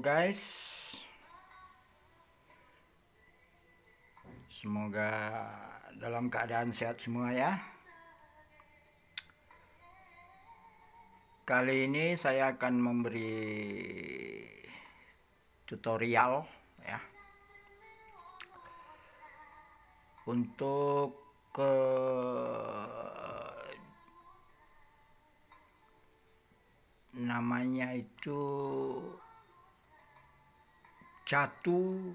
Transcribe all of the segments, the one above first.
guys, semoga dalam keadaan sehat semua ya. Kali ini saya akan memberi tutorial ya untuk ke namanya itu jatuh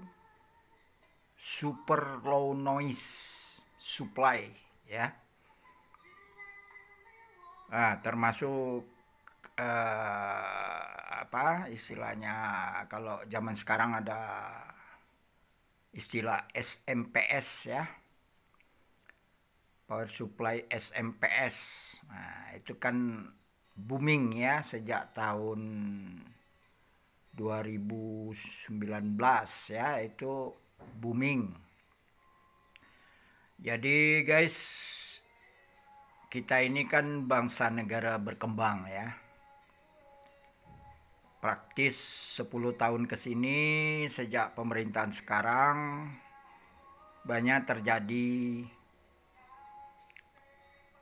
super low noise supply ya. Nah, termasuk apa istilahnya, kalau zaman sekarang ada istilah SMPS ya, power supply SMPS. Nah, itu kan booming ya sejak tahun 2019 ya, itu booming. Jadi guys, kita ini kan bangsa negara berkembang ya, praktis 10 tahun ke sini sejak pemerintahan sekarang banyak terjadi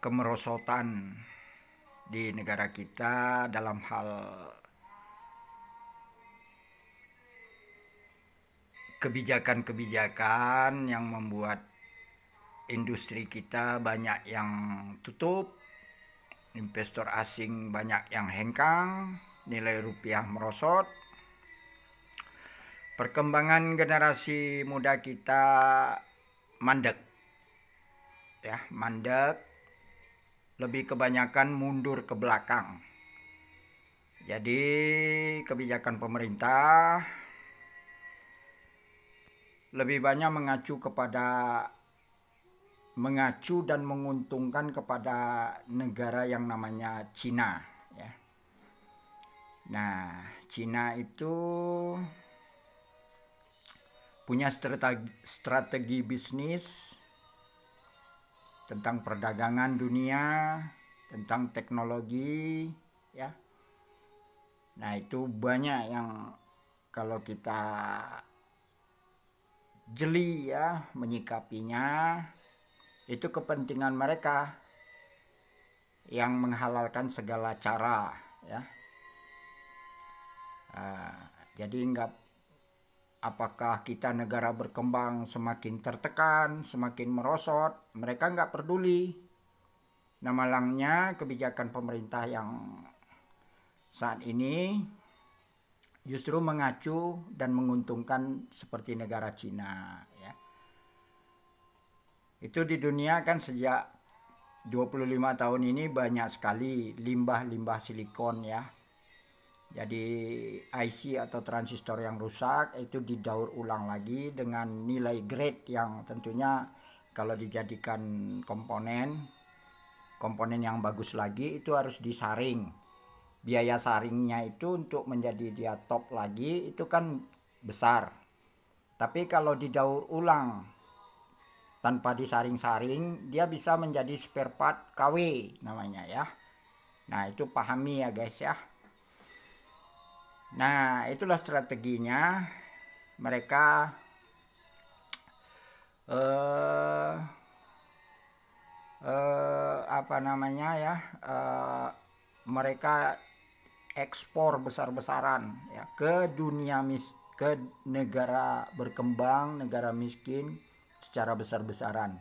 kemerosotan di negara kita dalam hal kebijakan-kebijakan yang membuat industri kita banyak yang tutup, investor asing banyak yang hengkang, nilai rupiah merosot. Perkembangan generasi muda kita mandek ya, mandek, lebih kebanyakan mundur ke belakang. Jadi kebijakan pemerintah lebih banyak mengacu dan menguntungkan kepada negara yang namanya Cina ya. Nah, Cina itu punya strategi bisnis tentang perdagangan dunia, tentang teknologi ya. Nah, itu banyak yang kalau kita jeli ya menyikapinya, itu kepentingan mereka yang menghalalkan segala cara ya. Jadi enggak, apakah kita negara berkembang semakin tertekan, semakin merosot, mereka nggak peduli. Nah, malangnya kebijakan pemerintah yang saat ini justru mengacu dan menguntungkan seperti negara Cina ya. Itu di dunia kan sejak 25 tahun ini banyak sekali limbah-limbah silikon ya. Jadi IC atau transistor yang rusak itu didaur ulang lagi dengan nilai grade yang tentunya kalau dijadikan komponen yang bagus lagi itu harus disaring. Biaya saringnya itu untuk menjadi dia top lagi itu kan besar. Tapi kalau didaur ulang tanpa disaring-saring, dia bisa menjadi spare part KW namanya ya. Nah, itu pahami ya guys ya. Nah, itulah strateginya mereka mereka ekspor besar-besaran ya ke dunia ke negara berkembang, negara miskin secara besar-besaran.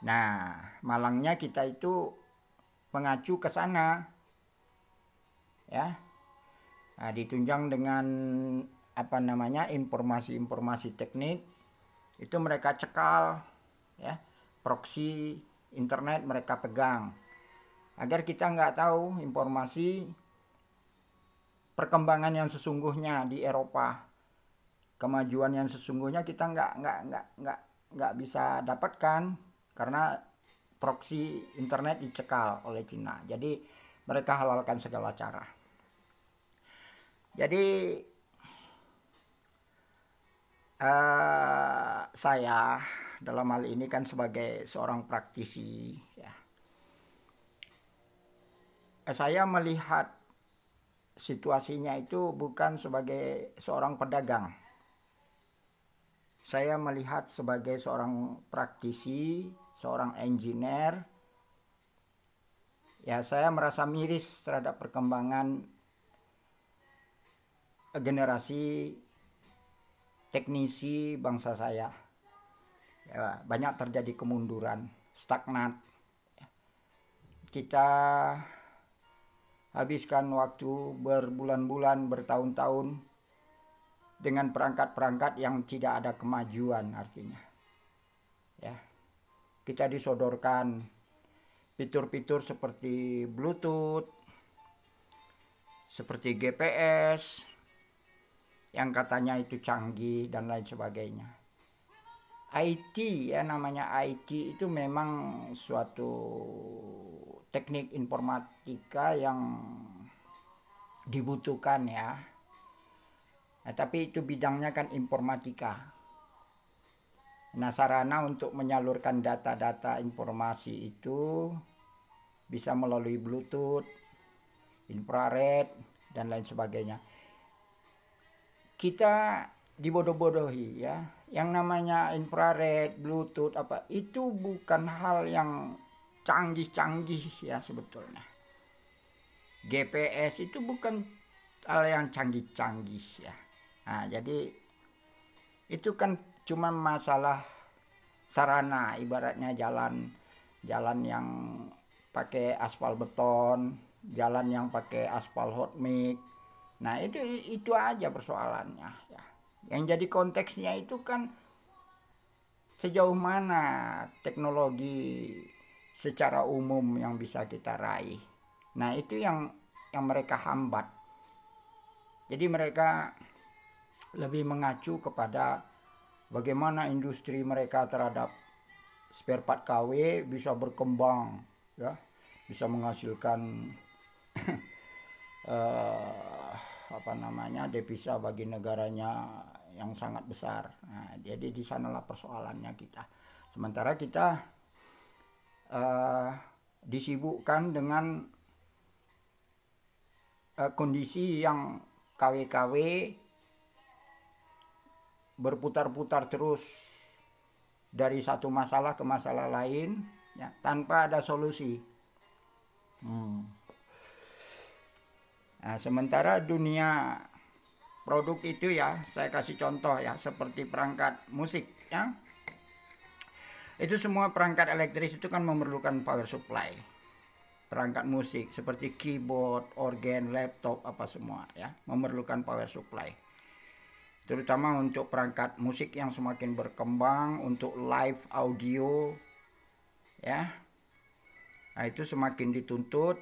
Nah, malangnya kita itu mengacu ke sana ya. Nah, ditunjang dengan informasi-informasi teknik, itu mereka cekal ya, proxy internet mereka pegang agar kita nggak tahu informasi perkembangan yang sesungguhnya di Eropa, kemajuan yang sesungguhnya kita nggak bisa dapatkan karena proxy internet dicekal oleh Cina. Jadi mereka halalkan segala cara. Jadi saya dalam hal ini kan sebagai seorang praktisi ya, saya melihat situasinya itu bukan sebagai seorang pedagang. Saya melihat sebagai seorang praktisi, seorang engineer. Ya, saya merasa miris terhadap perkembangan generasi teknisi bangsa saya. Ya, banyak terjadi kemunduran, stagnat. Kita habiskan waktu berbulan-bulan, bertahun-tahun dengan perangkat-perangkat yang tidak ada kemajuan, artinya. Ya. Kita disodorkan fitur-fitur seperti Bluetooth, seperti GPS, yang katanya itu canggih dan lain sebagainya. IT, ya, namanya IT itu memang suatu teknik informatika yang dibutuhkan, ya. Nah, tapi itu bidangnya kan informatika. Nah, sarana untuk menyalurkan data-data informasi itu bisa melalui Bluetooth, infrared, dan lain sebagainya. Kita dibodoh-bodohi, ya. Yang namanya infrared, Bluetooth, apa itu bukan hal yang canggih-canggih, ya, sebetulnya. GPS itu bukan hal yang canggih-canggih, ya. Nah, jadi itu kan cuma masalah sarana, ibaratnya jalan yang pakai aspal beton, jalan yang pakai aspal hot mix. Nah, itu aja persoalannya, ya. Yang jadi konteksnya itu kan sejauh mana teknologi secara umum yang bisa kita raih. Nah, itu yang mereka hambat. Jadi mereka lebih mengacu kepada bagaimana industri mereka terhadap spare part KW bisa berkembang, ya, bisa menghasilkan devisa bagi negaranya yang sangat besar. Nah, jadi di sanalah persoalannya kita. Sementara kita disibukkan dengan kondisi yang KW-KW berputar-putar terus dari satu masalah ke masalah lain, ya, tanpa ada solusi. Nah, sementara dunia produk itu, ya, saya kasih contoh, ya, seperti perangkat musik, ya. Itu semua perangkat elektris itu kan memerlukan power supply. Perangkat musik seperti keyboard, organ, laptop, apa semua, ya, memerlukan power supply. Terutama untuk perangkat musik yang semakin berkembang, untuk live audio, ya. Nah, itu semakin dituntut,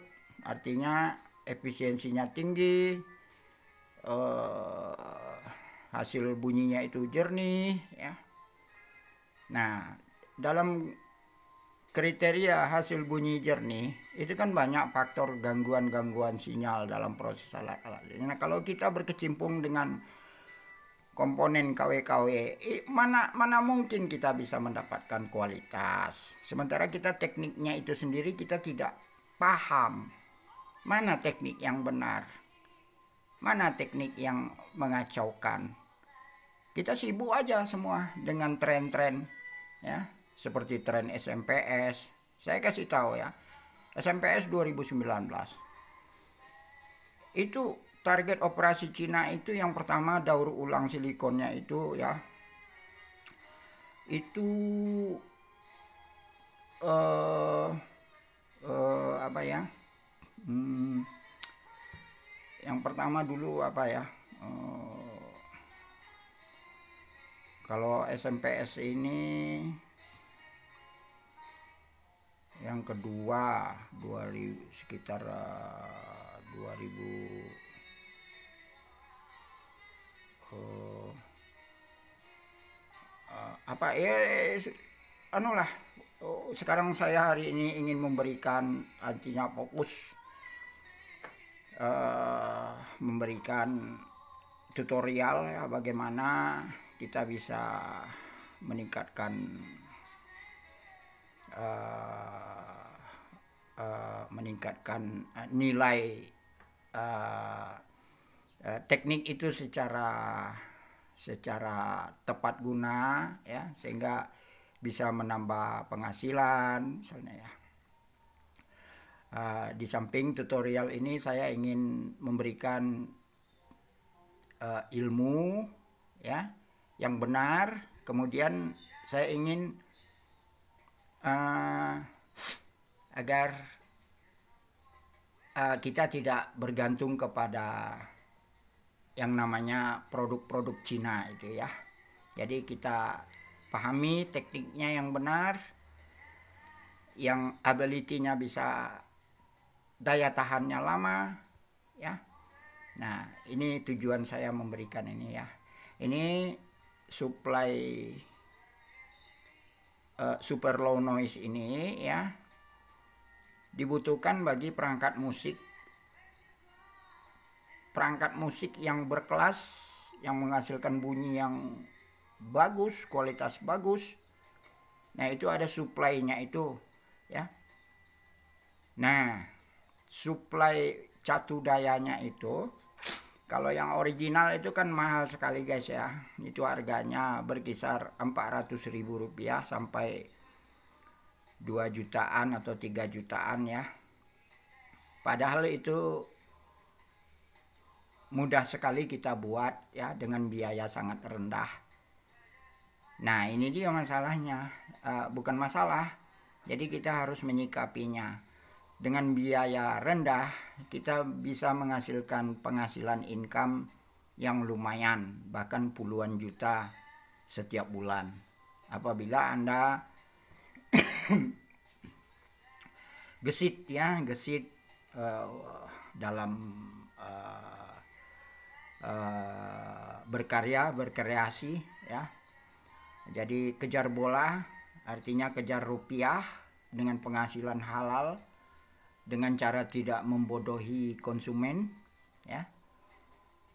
artinya efisiensinya tinggi, hasil bunyinya itu jernih, ya. Nah, dalam kriteria hasil bunyi jernih, itu kan banyak faktor gangguan-gangguan sinyal dalam proses alat-alat. Nah, kalau kita berkecimpung dengan komponen KW-KW, mana mungkin kita bisa mendapatkan kualitas. Sementara kita tekniknya itu sendiri kita tidak paham. Mana teknik yang benar? Mana teknik yang mengacaukan? Kita sibuk aja semua dengan tren-tren, ya, seperti tren SMPS. Saya kasih tahu, ya. SMPS 2019. Itu target operasi Cina itu yang pertama daur ulang silikonnya itu, ya, itu yang pertama dulu kalau SMPS ini yang kedua sekitar 2000. Sekarang saya hari ini ingin memberikan, artinya fokus memberikan tutorial, ya, bagaimana kita bisa meningkatkan nilai teknik itu secara tepat guna, ya, sehingga bisa menambah penghasilan misalnya, ya. Di samping tutorial ini saya ingin memberikan ilmu, ya, yang benar. Kemudian saya ingin agar kita tidak bergantung kepada yang namanya produk-produk Cina itu, ya. Jadi kita pahami tekniknya yang benar, yang ability-nya bisa, daya tahannya lama, ya. Nah, ini tujuan saya memberikan ini, ya. Ini supply super low noise ini, ya, dibutuhkan bagi perangkat musik yang berkelas, yang menghasilkan bunyi yang bagus, kualitas bagus. Nah, itu ada supply-nya itu, ya. Nah, supply catu dayanya itu, kalau yang original itu kan mahal sekali, guys, ya. Itu harganya berkisar Rp400.000 sampai 2 jutaan atau 3 jutaan, ya. Padahal itu mudah sekali kita buat, ya, dengan biaya sangat rendah. Nah, ini dia masalahnya, bukan masalah. Jadi kita harus menyikapinya. Dengan biaya rendah kita bisa menghasilkan penghasilan income yang lumayan, bahkan puluhan juta setiap bulan. Apabila Anda gesit, ya, gesit dalam berkarya, berkreasi, ya. Jadi kejar bola, artinya kejar rupiah dengan penghasilan halal, dengan cara tidak membodohi konsumen, ya.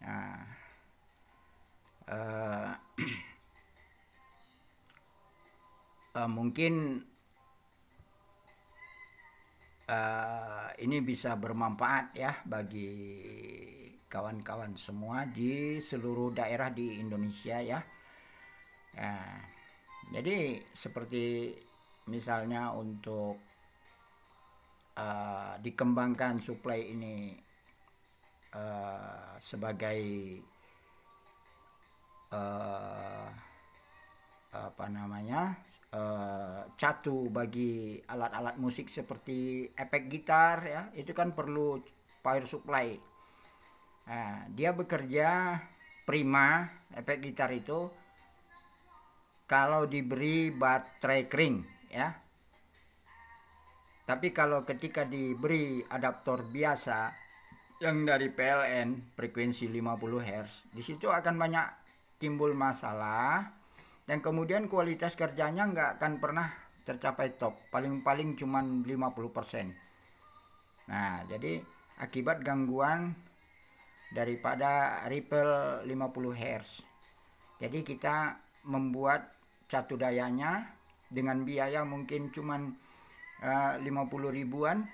Nah, mungkin ini bisa bermanfaat, ya, bagi kawan-kawan semua di seluruh daerah di Indonesia, ya. Nah, jadi seperti misalnya untuk dikembangkan supply ini sebagai apa namanya, catu bagi alat-alat musik seperti efek gitar, ya, itu kan perlu power supply. Nah, dia bekerja prima, efek gitar itu, kalau diberi baterai kering, ya. Tapi kalau ketika diberi adaptor biasa yang dari PLN frekuensi 50 Hz, di situ akan banyak timbul masalah, dan kemudian kualitas kerjanya nggak akan pernah tercapai top, paling-paling cuman 50%. Nah, jadi akibat gangguan daripada ripple 50 Hz. Jadi kita membuat catu dayanya dengan biaya mungkin cuman 50 ribuan,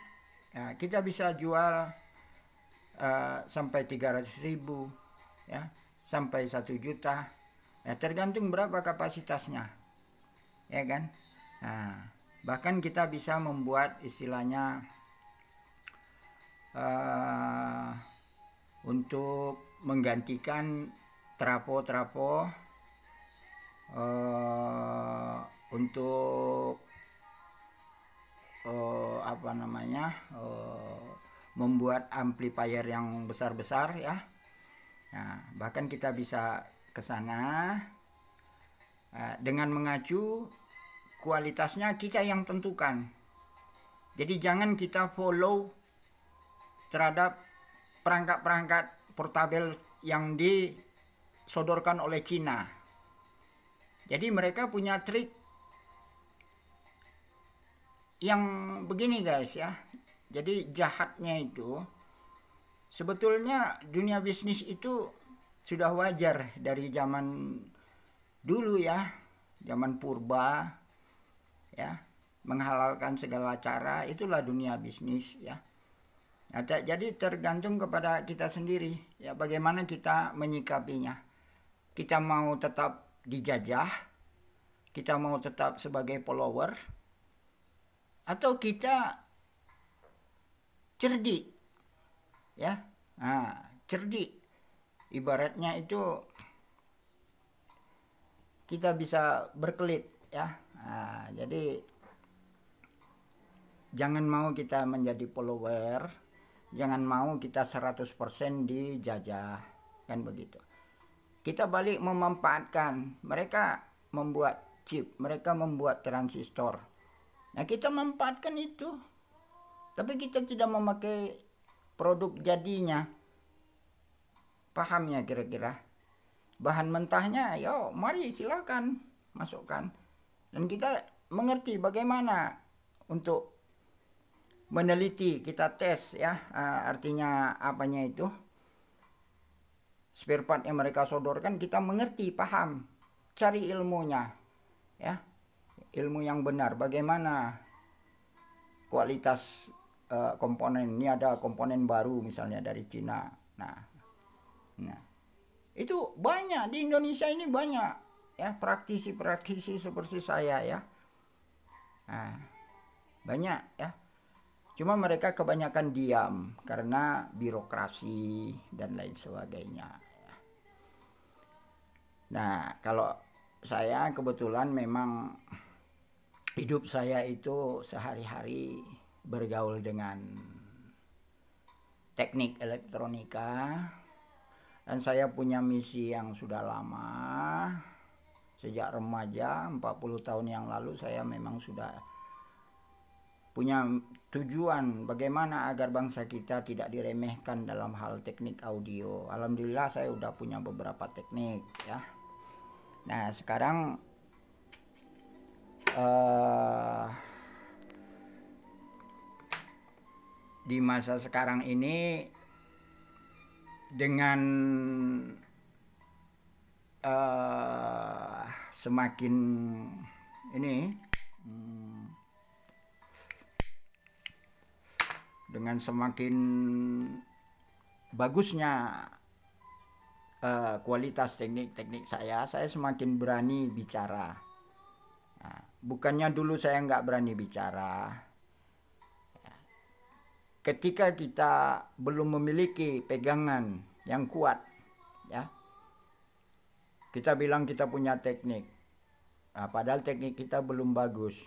kita bisa jual sampai 300 ribu, ya, sampai 1 juta, ya, tergantung berapa kapasitasnya, ya kan. Nah, bahkan kita bisa membuat istilahnya untuk menggantikan trapo-trapo untuk apa namanya, membuat amplifier yang besar-besar, ya. Nah, bahkan kita bisa ke sana dengan mengacu kualitasnya kita yang tentukan. Jadi jangan kita follow terhadap perangkat-perangkat portabel yang disodorkan oleh Cina. Jadi mereka punya trik yang begini, guys, ya. Jadi jahatnya itu, sebetulnya dunia bisnis itu sudah wajar dari zaman dulu, ya, zaman purba, ya, menghalalkan segala cara, itulah dunia bisnis, ya. Nah, jadi tergantung kepada kita sendiri ya bagaimana kita menyikapinya. Kita mau tetap dijajah, kita mau tetap sebagai follower, atau kita cerdik ya. Nah, cerdik ibaratnya itu kita bisa berkelit ya. Nah, jadi jangan mau kita menjadi follower, jangan mau kita 100% dijajah, kan begitu. Kita balik memanfaatkan, mereka membuat chip, mereka membuat transistor. Nah, kita memanfaatkan itu, tapi kita tidak memakai produk jadinya. Paham ya kira-kira? Bahan mentahnya, yo mari silakan masukkan. Dan kita mengerti bagaimana untuk meneliti, kita tes ya, artinya apanya itu spare part yang mereka sodorkan, kita mengerti, paham, cari ilmunya ya, ilmu yang benar, bagaimana kualitas komponen ini. Ada komponen baru misalnya dari Cina, nah itu banyak di Indonesia ini, banyak ya praktisi-praktisi seperti saya ya, banyak ya. Cuma mereka kebanyakan diam karena birokrasi dan lain sebagainya. Nah, kalau saya kebetulan memang hidup saya itu sehari-hari bergaul dengan teknik elektronika. Dan saya punya misi yang sudah lama. Sejak remaja, 40 tahun yang lalu saya memang sudah punya tujuan bagaimana agar bangsa kita tidak diremehkan dalam hal teknik audio. Alhamdulillah saya udah punya beberapa teknik ya. Nah, sekarang di masa sekarang ini dengan semakin ini dengan semakin bagusnya kualitas teknik-teknik saya semakin berani bicara. Nah, bukannya dulu saya nggak berani bicara. Ketika kita belum memiliki pegangan yang kuat, ya, kita bilang kita punya teknik, nah, padahal teknik kita belum bagus.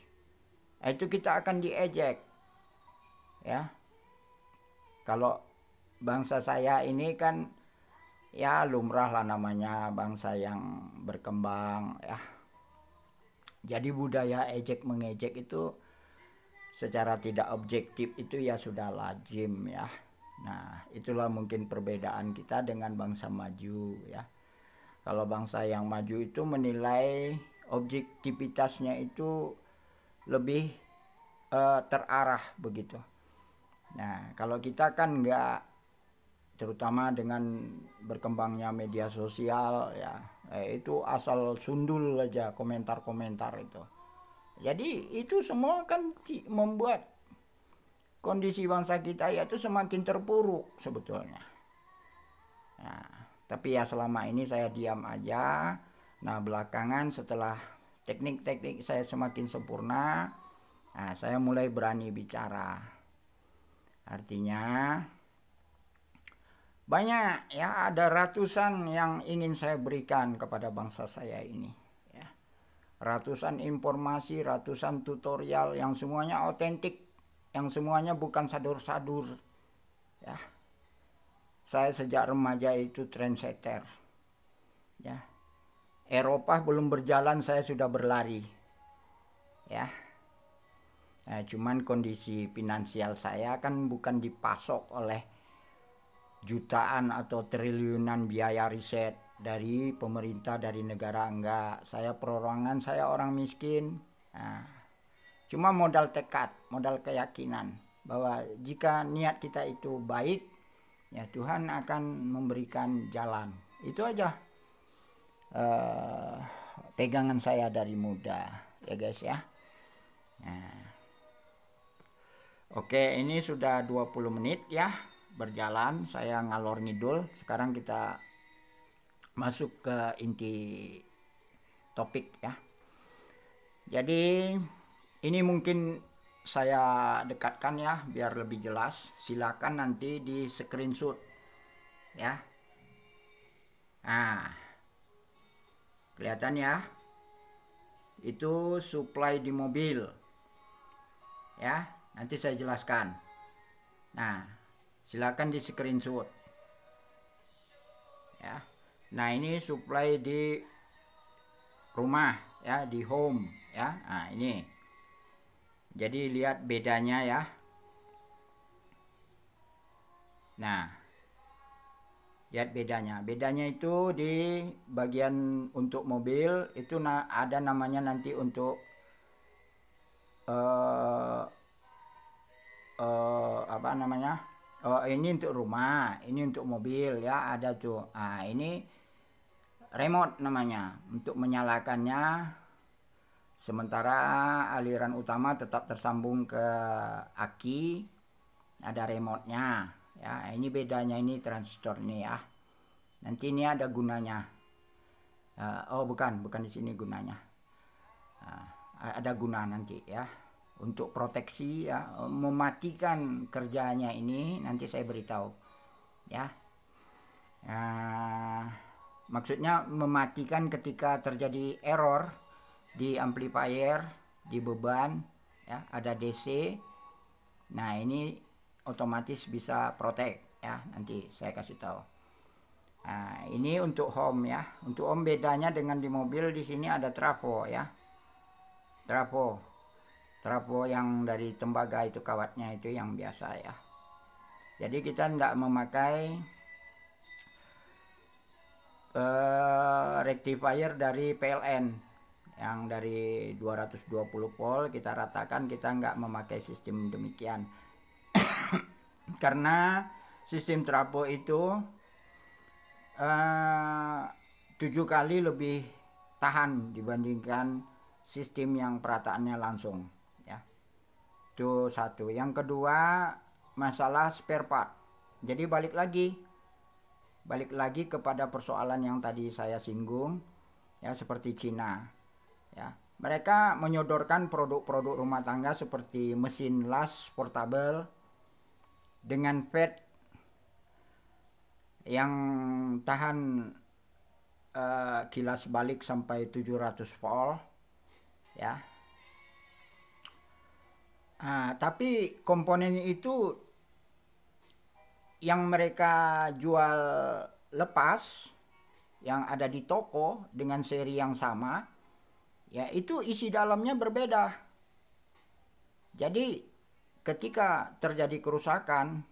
Nah, itu kita akan diejek, ya. Kalau bangsa saya ini kan ya lumrah lah namanya bangsa yang berkembang ya. Jadi budaya ejek mengejek itu secara tidak objektif itu ya sudah lazim ya. Nah, itulah mungkin perbedaan kita dengan bangsa maju ya. Kalau bangsa yang maju itu menilai objektivitasnya itu lebih terarah begitu. Nah, kalau kita kan nggak, terutama dengan berkembangnya media sosial ya, itu asal sundul aja komentar-komentar itu. Jadi itu semua kan membuat kondisi bangsa kita yaitu semakin terpuruk sebetulnya. Nah, tapi ya selama ini saya diam aja. Nah, belakangan setelah teknik-teknik saya semakin sempurna, nah, saya mulai berani bicara. Artinya banyak ya, ada ratusan yang ingin saya berikan kepada bangsa saya ini ya. Ratusan informasi, ratusan tutorial yang semuanya otentik, yang semuanya bukan sadur-sadur ya. Saya sejak remaja itu trendsetter ya. Eropa belum berjalan saya sudah berlari ya. Nah, cuman kondisi finansial saya kan bukan dipasok oleh jutaan atau triliunan biaya riset dari pemerintah, dari negara, enggak. Saya perorangan, saya orang miskin. Nah, cuma modal tekad, modal keyakinan bahwa jika niat kita itu baik, ya Tuhan akan memberikan jalan. Itu aja pegangan saya dari muda ya guys ya. Nah, Oke, ini sudah 20 menit ya berjalan, saya ngalor ngidul. Sekarang kita masuk ke inti topik ya. Jadi ini mungkin saya dekatkan ya biar lebih jelas. Silakan nanti di screenshot ya. Nah, kelihatan ya, itu supply di mobil ya. Nanti saya jelaskan. Nah, silakan di screenshot ya. Nah, ini supply di rumah ya, di home ya. Nah, ini jadi lihat bedanya ya. Nah, lihat bedanya. Bedanya itu di bagian untuk mobil itu ada namanya nanti untuk apa namanya, ini untuk rumah, ini untuk mobil ya, ada tuh. Nah, ini remote namanya, untuk menyalakannya. Sementara aliran utama tetap tersambung ke aki, ada remote-nya ya. Ini bedanya, ini transistor ini ya. Nanti ini ada gunanya. Oh bukan di sini gunanya. Ada guna nanti ya, untuk proteksi ya, mematikan kerjanya ini nanti saya beritahu ya. Maksudnya mematikan ketika terjadi error di amplifier, di beban ya, ada DC. Nah, ini otomatis bisa protect ya, nanti saya kasih tahu. Nah, ini untuk home ya. Untuk home bedanya dengan di mobil, di sini ada trafo ya. Trafo yang dari tembaga itu, kawatnya itu yang biasa ya. Jadi kita tidak memakai rectifier dari PLN yang dari 220 volt kita ratakan, kita nggak memakai sistem demikian. Karena sistem trafo itu 7 kali lebih tahan dibandingkan sistem yang perataannya langsung. Itu satu. Yang kedua, masalah spare part. Jadi balik lagi kepada persoalan yang tadi saya singgung ya, seperti Cina ya, mereka menyodorkan produk-produk rumah tangga seperti mesin las portable dengan pad yang tahan kilas balik sampai 700 volt ya. Tapi komponen itu yang mereka jual lepas yang ada di toko dengan seri yang sama ya, itu isi dalamnya berbeda. Jadi ketika terjadi kerusakan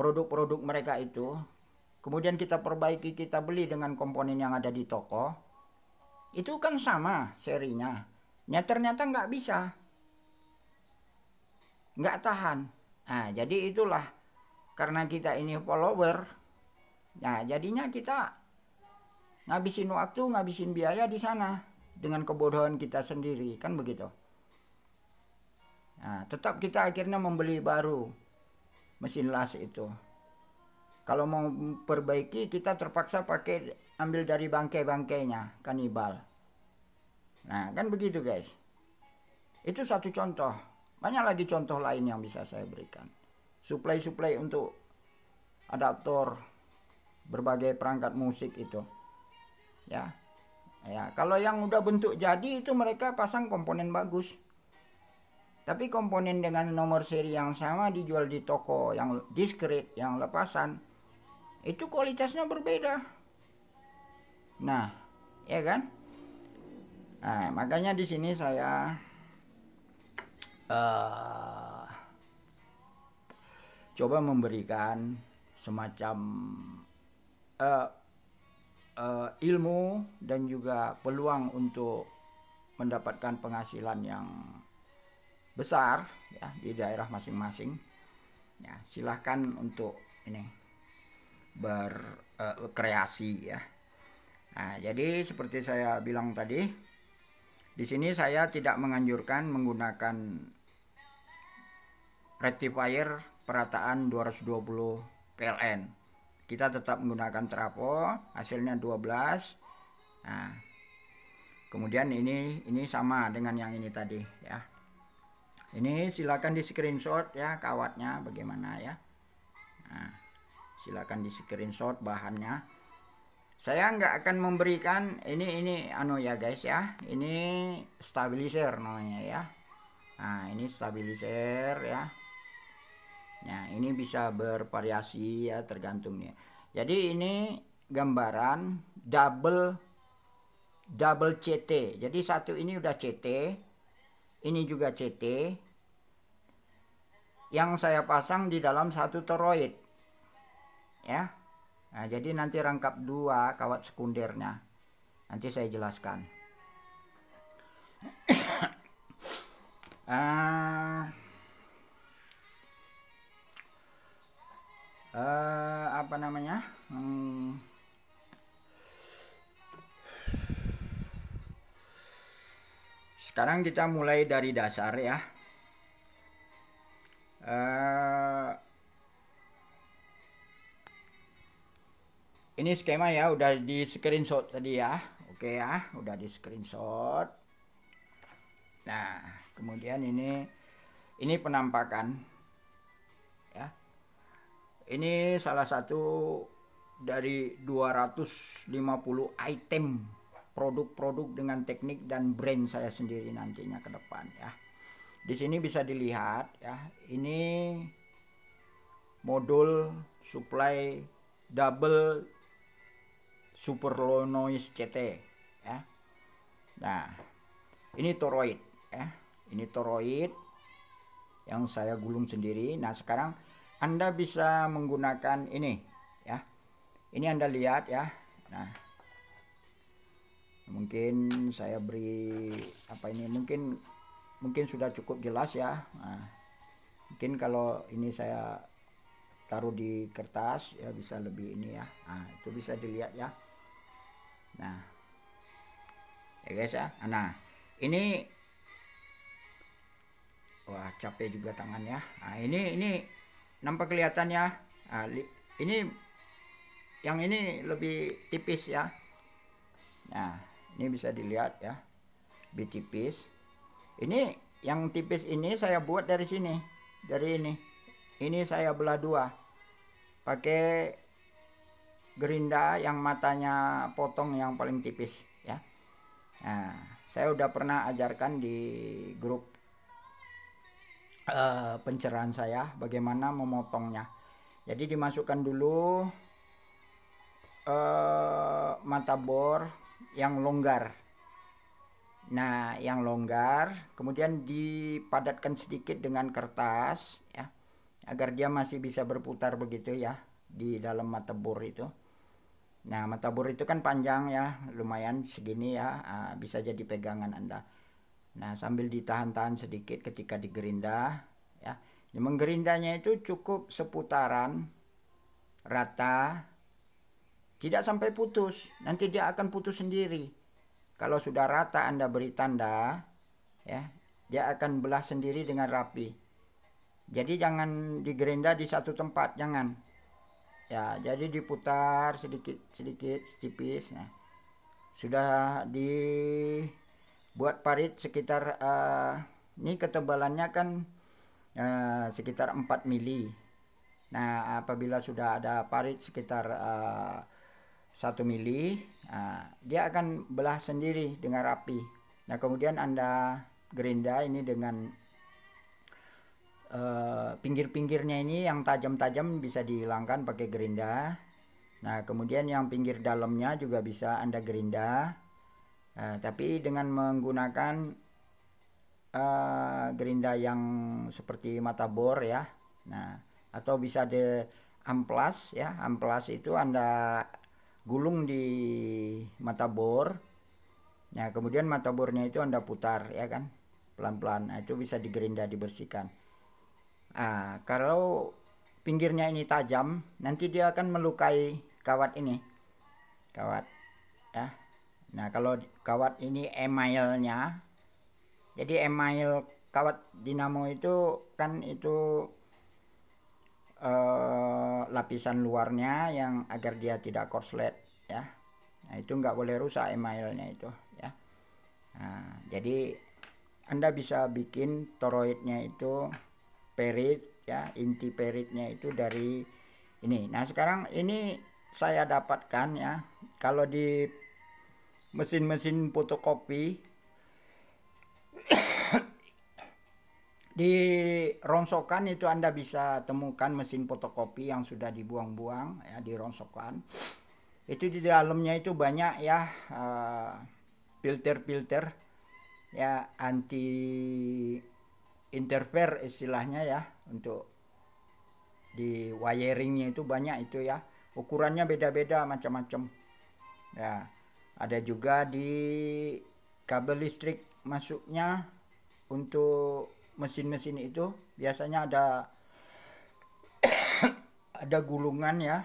produk-produk mereka itu, kemudian kita perbaiki, kita beli dengan komponen yang ada di toko, itu kan sama serinya ya, ternyata nggak bisa, nggak tahan. Nah, jadi itulah, karena kita ini follower, nah jadinya kita ngabisin waktu, ngabisin biaya di sana dengan kebodohan kita sendiri, kan begitu. Nah, tetap kita akhirnya membeli baru mesin las itu. Kalau mau perbaiki, kita terpaksa pakai, ambil dari bangkai-bangkainya, kanibal. Nah, kan begitu guys. Itu satu contoh. Banyak lagi contoh lain yang bisa saya berikan. Suplai-suplai untuk adaptor berbagai perangkat musik itu. Ya. Ya, kalau yang udah bentuk jadi itu mereka pasang komponen bagus. Tapi komponen dengan nomor seri yang sama dijual di toko yang discrete, yang lepasan, itu kualitasnya berbeda. Nah, ya kan? Nah, makanya di sini saya coba memberikan semacam ilmu dan juga peluang untuk mendapatkan penghasilan yang besar ya, di daerah masing-masing ya. Silahkan untuk ini berkreasi ya. Nah, jadi seperti saya bilang tadi, di sini saya tidak menganjurkan menggunakan rectifier perataan 220 PLN. Kita tetap menggunakan trafo, hasilnya 12. Nah, kemudian ini sama dengan yang ini tadi ya. Ini silakan di screenshot ya kawatnya bagaimana ya. Nah, silakan di screenshot bahannya. Saya nggak akan memberikan ini anu ya guys ya. Ini stabilizer namanya ya. Nah, ini stabilizer ya. Nah, ini bisa bervariasi ya tergantung nih. Jadi ini gambaran double CT. Jadi satu ini udah CT, ini juga CT yang saya pasang di dalam satu toroid ya. Nah, jadi nanti rangkap dua kawat sekundernya nanti saya jelaskan. Apa namanya? Sekarang kita mulai dari dasar ya. Ini skema ya, udah di screenshot tadi ya. Oke ya, udah di screenshot. Nah, kemudian ini penampakan ya. Ini salah satu dari 250 item produk-produk dengan teknik dan brand saya sendiri nantinya ke depan ya. Di sini bisa dilihat ya, ini modul supply double super low noise CT ya. Nah, ini toroid ya. Ini toroid yang saya gulung sendiri. Nah, sekarang Anda bisa menggunakan ini ya. Ini Anda lihat ya. Nah, mungkin saya beri apa ini, mungkin sudah cukup jelas ya. Nah, mungkin kalau ini saya taruh di kertas ya bisa lebih ini ya. Nah, itu bisa dilihat ya. Nah ya guys ya. Nah, ini wah capek juga tangan ya. Nah, ini nampak kelihatan ya. Nah, ini yang ini lebih tipis ya. Nah, ini bisa dilihat ya, lebih tipis. Ini yang tipis ini saya buat dari sini, dari ini. Ini saya belah dua, pakai gerinda yang matanya potong yang paling tipis ya. Nah, saya udah pernah ajarkan di grup pencerahan saya bagaimana memotongnya. Jadi dimasukkan dulu mata bor yang longgar. Nah, yang longgar kemudian dipadatkan sedikit dengan kertas ya, agar dia masih bisa berputar begitu ya di dalam mata bor itu. Nah, mata bor itu kan panjang ya, lumayan segini ya, bisa jadi pegangan Anda. Nah, sambil ditahan-tahan sedikit ketika digerinda ya. Menggerindanya itu cukup seputaran rata, tidak sampai putus, nanti dia akan putus sendiri. Kalau sudah rata Anda beri tanda ya, dia akan belah sendiri dengan rapi. Jadi jangan digerinda di satu tempat, jangan ya. Jadi diputar sedikit tipis. Nah, sudah dibuat parit sekitar ini ketebalannya kan sekitar 4 mili. Nah, apabila sudah ada parit sekitar 1 mili, dia akan belah sendiri dengan rapi. Nah, kemudian Anda gerinda ini dengan pinggir-pinggirnya ini yang tajam-tajam bisa dihilangkan pakai gerinda. Nah, kemudian yang pinggir dalamnya juga bisa Anda gerinda, tapi dengan menggunakan gerinda yang seperti mata bor ya. Nah, atau bisa di amplas ya. Amplas itu Anda gulung di mata bor. Nah, kemudian mata bornya itu Anda putar ya kan, pelan-pelan. Nah, itu bisa digerinda, dibersihkan. Ah, kalau pinggirnya ini tajam, nanti dia akan melukai kawat ini, kawat ya. Nah, kalau kawat ini emailnya, jadi email kawat dinamo itu kan itu lapisan luarnya yang agar dia tidak korslet ya. Nah, itu nggak boleh rusak emailnya itu ya. Nah, jadi Anda bisa bikin toroidnya itu perit ya, inti peritnya itu dari ini. Nah, sekarang ini saya dapatkan ya, kalau di mesin-mesin fotokopi di rongsokan itu Anda bisa temukan mesin fotokopi yang sudah dibuang-buang ya, di rongsokan itu di dalamnya itu banyak ya filter-filter ya anti interfer istilahnya ya, untuk di wiringnya itu banyak itu ya, ukurannya beda-beda macam-macam ya. Ada juga di kabel listrik masuknya untuk mesin-mesin itu biasanya ada ada gulungan ya,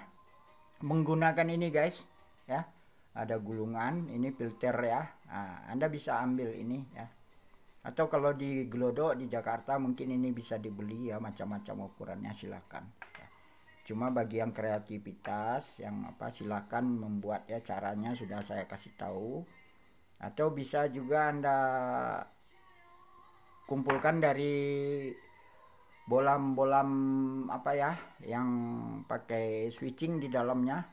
menggunakan ini guys ya, ada gulungan ini filter ya. Nah, Anda bisa ambil ini ya, atau kalau di Glodok di Jakarta mungkin ini bisa dibeli ya, macam-macam ukurannya silakan ya. Cuma bagi yang kreativitas yang apa silakan membuat ya, caranya sudah saya kasih tahu, atau bisa juga Anda kumpulkan dari bolam-bolam apa ya yang pakai switching di dalamnya,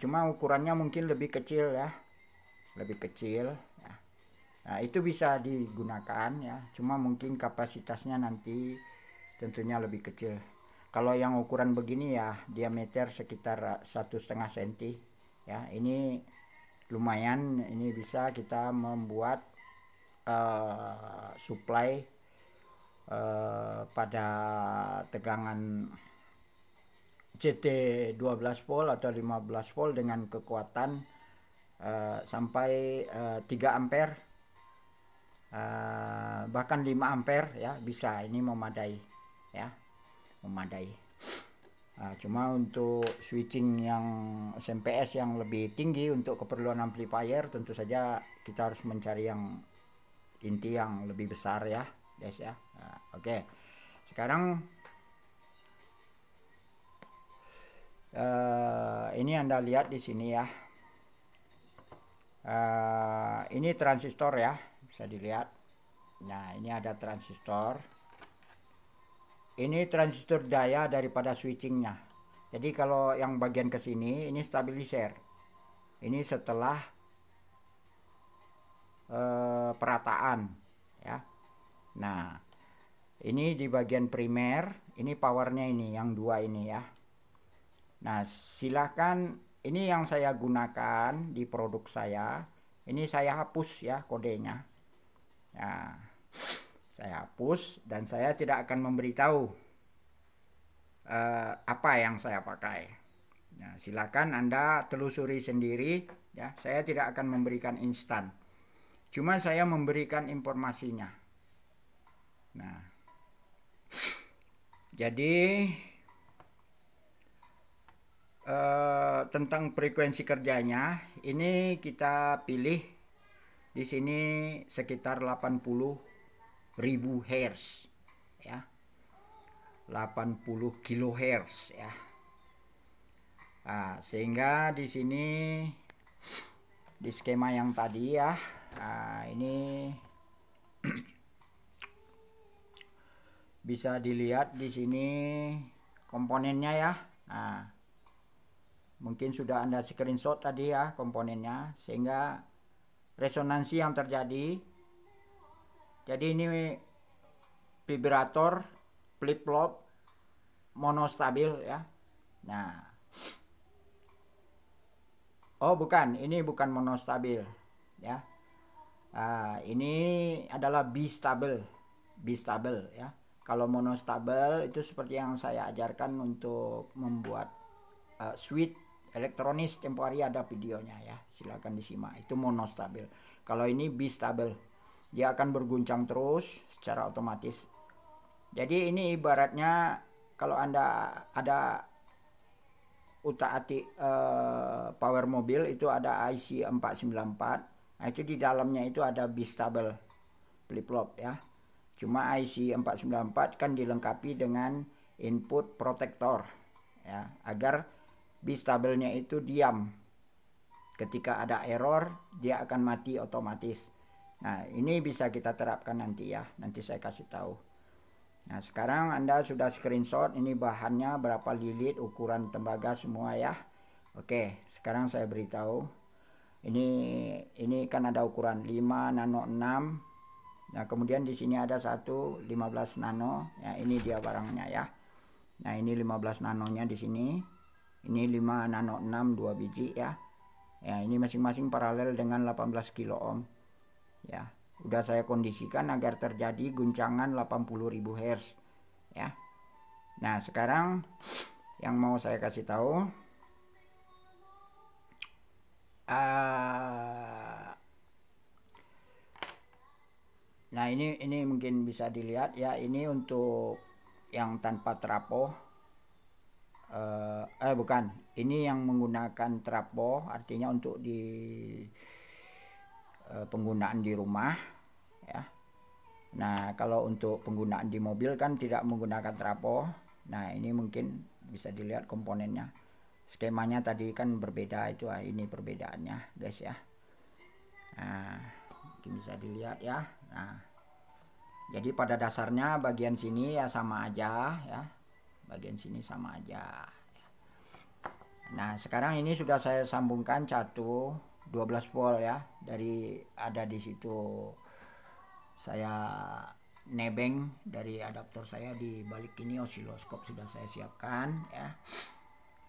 cuma ukurannya mungkin lebih kecil ya, lebih kecil ya. Nah, itu bisa digunakan ya, cuma mungkin kapasitasnya nanti tentunya lebih kecil. Kalau yang ukuran begini ya, diameter sekitar 1,5 cm ya, ini lumayan, ini bisa kita membuat supply pada tegangan CT 12 volt atau 15 volt dengan kekuatan sampai 3 ampere bahkan 5 ampere ya, bisa ini memadai ya, memadai. Cuma untuk switching yang SMPS yang lebih tinggi untuk keperluan amplifier tentu saja kita harus mencari yang inti yang lebih besar ya guys ya. Nah, oke. Sekarang ini Anda lihat di sini ya, ini transistor ya, bisa dilihat. Nah, ini ada transistor, ini transistor daya daripada switchingnya. Jadi kalau yang bagian ke sini ini stabilizer, ini setelah perataan ya. Nah, ini di bagian primer, ini powernya ini yang dua ini ya. Nah, silahkan ini yang saya gunakan di produk saya, ini saya hapus ya kodenya ya, saya hapus dan saya tidak akan memberitahu apa yang saya pakai. Nah, silahkan Anda telusuri sendiri ya, saya tidak akan memberikan instan, cuma saya memberikan informasinya. Nah, jadi tentang frekuensi kerjanya ini kita pilih di sini sekitar 80.000 Hz ya, 80 kHz ya. Nah, sehingga di sini di skema yang tadi ya, nah, ini bisa dilihat di sini komponennya ya. Nah, mungkin sudah Anda screenshot tadi ya komponennya, sehingga resonansi yang terjadi. Jadi ini vibrator, flip-flop, monostabil ya. Nah, oh bukan, ini bukan monostabil ya. Ini adalah bistabil ya. Kalau monostabil itu seperti yang saya ajarkan untuk membuat switch elektronis tempo hari, ada videonya ya, silahkan disimak, itu monostabil. Kalau ini bistabil, dia akan berguncang terus secara otomatis. Jadi ini ibaratnya kalau Anda ada utak-atik power mobil itu ada IC 494. Nah, itu di dalamnya itu ada bistabil, flip-flop ya. Cuma IC 494 kan dilengkapi dengan input protektor ya, agar bis tabelnya itu diam. Ketika ada error, dia akan mati otomatis. Nah, ini bisa kita terapkan nanti ya. Nanti saya kasih tahu. Nah, sekarang Anda sudah screenshot. Ini bahannya berapa lilit, ukuran tembaga semua ya. Oke, sekarang saya beritahu. Ini kan ada ukuran 5 nano 6. Nah, kemudian di sini ada satu 15 nano. Ya, ini dia barangnya ya. Nah, ini 15 nanonya di sini. Ini 5 nano 6 2 biji ya. Ya, ini masing-masing paralel dengan 18 kilo ohm. Ya, udah saya kondisikan agar terjadi guncangan 80.000 Hz ya. Nah, sekarang yang mau saya kasih tahu, nah ini mungkin bisa dilihat ya, ini untuk yang tanpa trapo, bukan, ini yang menggunakan trapo, artinya untuk di penggunaan di rumah ya. Nah, kalau untuk penggunaan di mobil kan tidak menggunakan trapo. Nah, ini mungkin bisa dilihat komponennya, skemanya tadi kan berbeda itu. Ini perbedaannya guys ya. Nah, mungkin bisa dilihat ya. Nah, jadi pada dasarnya bagian sini ya sama aja ya, bagian sini sama aja. Nah, sekarang ini sudah saya sambungkan satu 12 volt ya, dari ada di situ saya nebeng dari adaptor saya, di balik ini osiloskop sudah saya siapkan ya.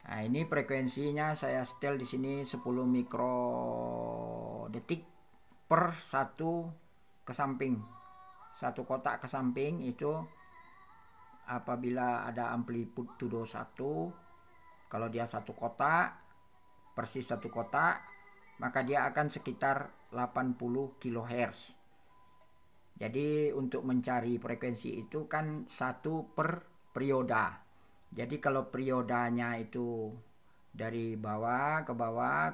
Nah, ini frekuensinya saya setel di sini 10 mikrodetik per satu ke samping, satu kotak ke samping itu apabila ada amplitudo 1. Kalau dia satu kotak, persis satu kotak, maka dia akan sekitar 80 kHz. Jadi untuk mencari frekuensi itu kan 1 per perioda. Jadi kalau periodanya itu dari bawah, ke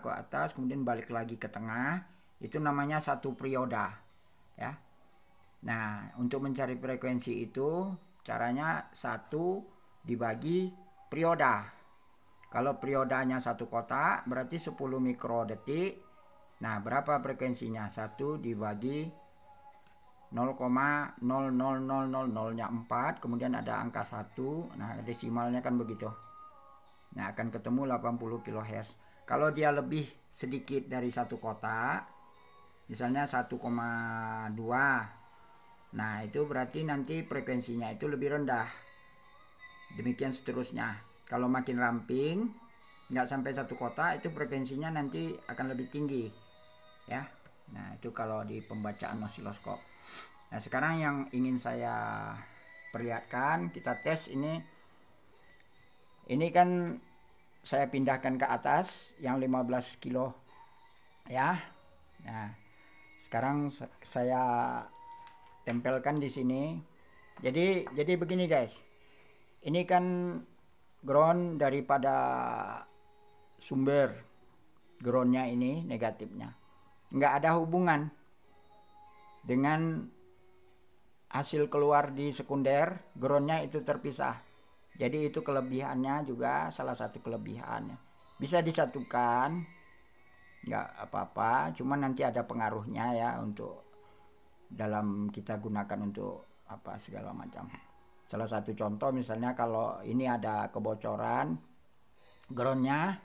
atas, kemudian balik lagi ke tengah, itu namanya satu perioda ya. Nah, untuk mencari frekuensi itu caranya 1 dibagi perioda. Kalau periodanya satu kotak berarti 10 mikrodetik. Nah, berapa frekuensinya? 1 dibagi 0,00000-nya 4, kemudian ada angka 1. Nah, desimalnya kan begitu. Nah, akan ketemu 80 kHz. Kalau dia lebih sedikit dari satu kotak, misalnya 1,2. Nah, itu berarti nanti frekuensinya itu lebih rendah. Demikian seterusnya. Kalau makin ramping, nggak sampai satu kotak, itu frekuensinya nanti akan lebih tinggi ya. Nah, itu kalau di pembacaan osiloskop. Nah, sekarang yang ingin saya perlihatkan, kita tes ini. Ini kan saya pindahkan ke atas yang 15 kilo ya. Nah, sekarang saya tempelkan di sini. Jadi begini guys. Ini kan ground daripada sumber, groundnya ini negatifnya nggak ada hubungan dengan hasil keluar di sekunder, groundnya itu terpisah. Jadi itu kelebihannya, juga salah satu kelebihannya. Bisa disatukan, nggak apa-apa, cuma nanti ada pengaruhnya ya untuk dalam kita gunakan untuk apa segala macam. Salah satu contoh misalnya kalau ini ada kebocoran groundnya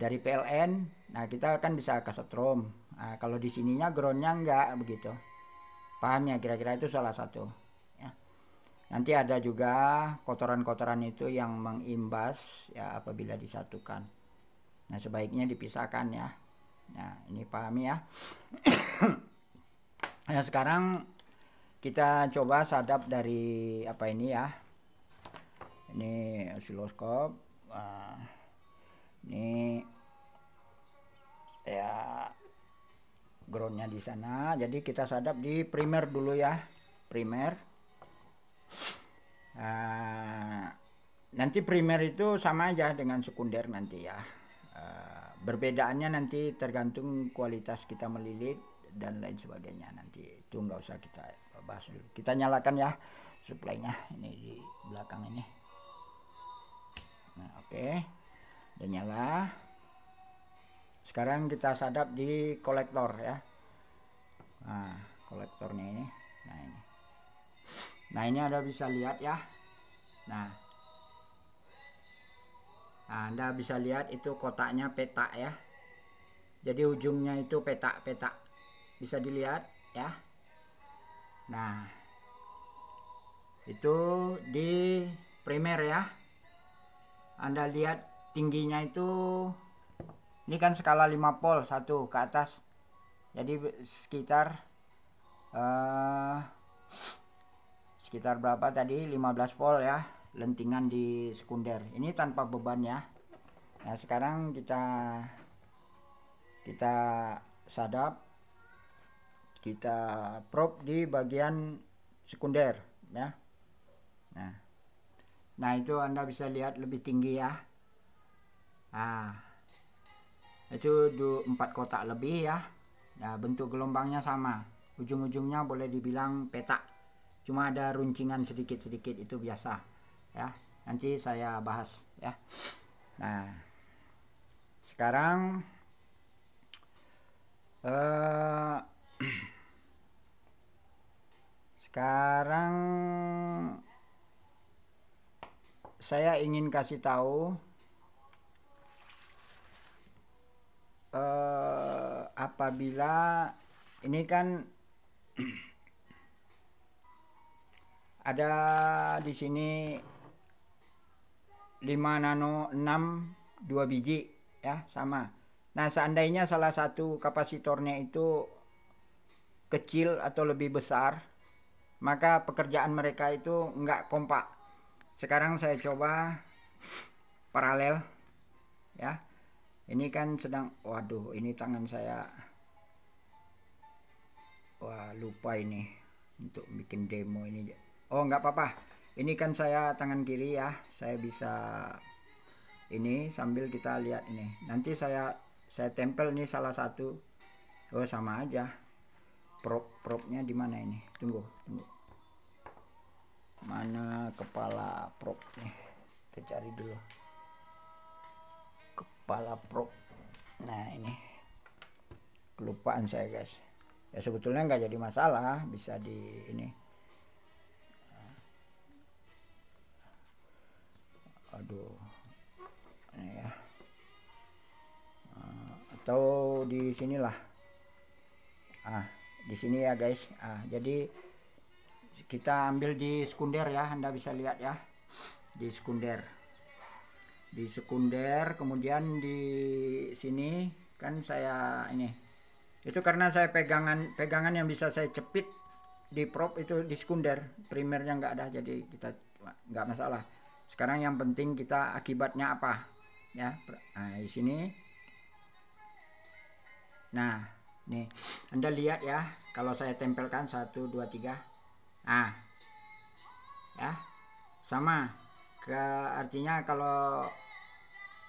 dari PLN, nah kita kan bisa kesetrum. Nah, kalau di sininya groundnya enggak begitu, paham ya, kira-kira itu salah satu ya. Nanti ada juga kotoran-kotoran itu yang mengimbas ya apabila disatukan. Nah, sebaiknya dipisahkan ya. Nah, ini pahami ya. Nah, sekarang kita coba sadap dari apa ini ya, ini osiloskop. Ini ya groundnya di sana, jadi kita sadap di primer dulu ya, primer. Nanti primer itu sama aja dengan sekunder nanti ya. Berbedaannya nanti tergantung kualitas kita melilit, dan lain sebagainya. Nanti itu nggak usah kita bahas dulu, kita nyalakan ya supply-nya ini di belakang ini. Nah, oke, udah nyala. Sekarang kita sadap di kolektor ya. Nah, kolektornya ini, nah ini, nah ini Anda bisa lihat ya. Nah, Anda bisa lihat itu kotaknya petak ya. Jadi ujungnya itu petak-petak, bisa dilihat ya. Nah, itu di primer ya. Anda lihat tingginya itu, ini kan skala 5 pol 1 ke atas. Jadi sekitar berapa tadi, 15 pol ya, lentingan di sekunder. Ini tanpa beban ya. Nah, sekarang kita sadap, kita probe di bagian sekunder ya. Nah itu Anda bisa lihat lebih tinggi ya. Nah, itu 4 kotak lebih ya. Nah, bentuk gelombangnya sama, ujung-ujungnya boleh dibilang petak, cuma ada runcingan sedikit-sedikit, itu biasa ya, nanti saya bahas ya. Nah, sekarang sekarang saya ingin kasih tahu apabila ini kan ada di sini 5 nano 6 2 biji ya, sama. Nah, seandainya salah satu kapasitornya itu kecil atau lebih besar, maka pekerjaan mereka itu nggak kompak. Sekarang saya coba paralel ya. Ini kan sedang, waduh, ini tangan saya, wah, lupa ini untuk bikin demo ini. Oh, nggak apa-apa, ini kan saya tangan kiri ya, saya bisa ini sambil kita lihat ini. Nanti saya tempel nih salah satu. Oh, sama aja. Prop-propnya di mana ini? Tunggu. Mana kepala prop nih? Kita cari dulu. Kepala prop. Nah, ini. Kelupaan saya, guys. Ya, sebetulnya nggak jadi masalah, bisa di ini. Aduh. Nah, ya. Atau di sinilah, di sini ya guys. Jadi kita ambil di sekunder ya, Anda bisa lihat ya di sekunder. Kemudian di sini kan saya ini, itu karena saya pegangan yang bisa saya jepit di prop itu di sekunder, primernya nggak ada, jadi kita nggak masalah. Sekarang yang penting kita akibatnya apa ya. Nah, di sini. Nah, nih Anda lihat ya, kalau saya tempelkan 1, 2, 3. Nah, ya sama ke, artinya kalau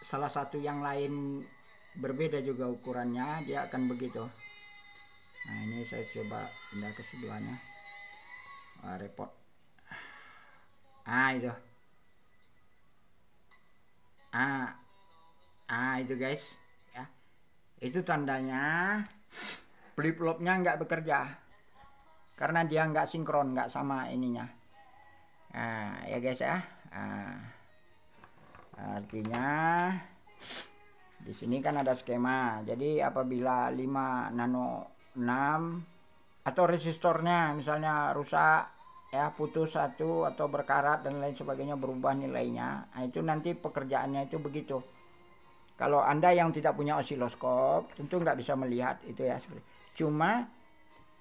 salah satu yang lain berbeda juga ukurannya, dia akan begitu. Nah, ini saya coba pindah ke sebelahnya. Wah, repot. Itu. Itu guys. Itu tandanya flip-flopnya nggak bekerja karena dia nggak sinkron, nggak sama ininya. Nah, ya guys ya. Artinya di sini kan ada skema. Jadi apabila 5 nano 6 atau resistornya misalnya rusak ya, putus satu atau berkarat dan lain sebagainya, berubah nilainya. Nah, itu nanti pekerjaannya itu begitu. Kalau Anda yang tidak punya osiloskop tentu nggak bisa melihat itu ya. Cuma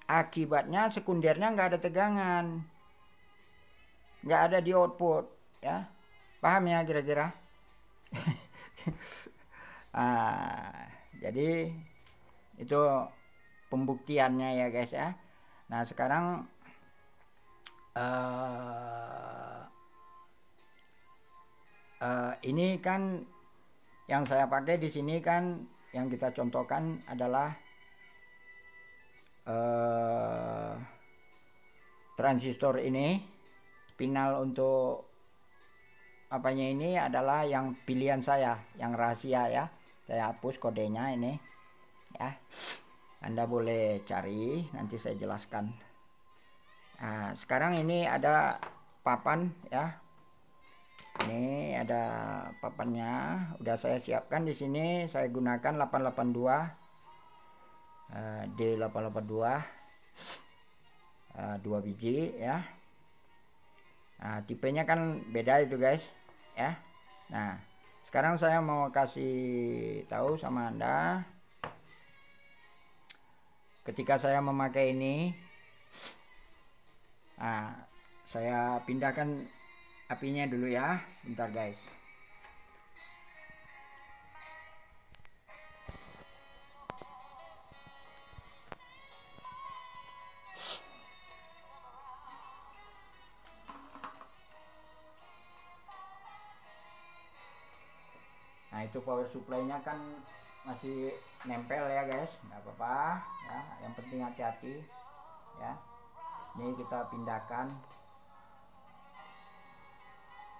akibatnya sekundernya nggak ada tegangan, nggak ada di output ya. Paham ya kira-kira? Jadi itu pembuktiannya ya guys ya. Nah, sekarang ini kan yang saya pakai di sini kan, yang kita contohkan adalah transistor ini, pinal untuk apanya ini adalah yang pilihan saya, yang rahasia ya. Saya hapus kodenya ini ya, Anda boleh cari, nanti saya jelaskan. Nah, sekarang ini ada papan ya, ini ada papannya, udah saya siapkan di sini. Saya gunakan 882 D882 2 biji ya. Nah, tipenya kan beda itu guys ya. Nah, sekarang saya mau kasih tahu sama Anda, ketika saya memakai ini, nah, saya pindahkan apinya dulu ya, sebentar guys. Nah, itu power supply-nya kan masih nempel ya guys, nggak apa-apa ya, yang penting hati-hati ya. Ini kita pindahkan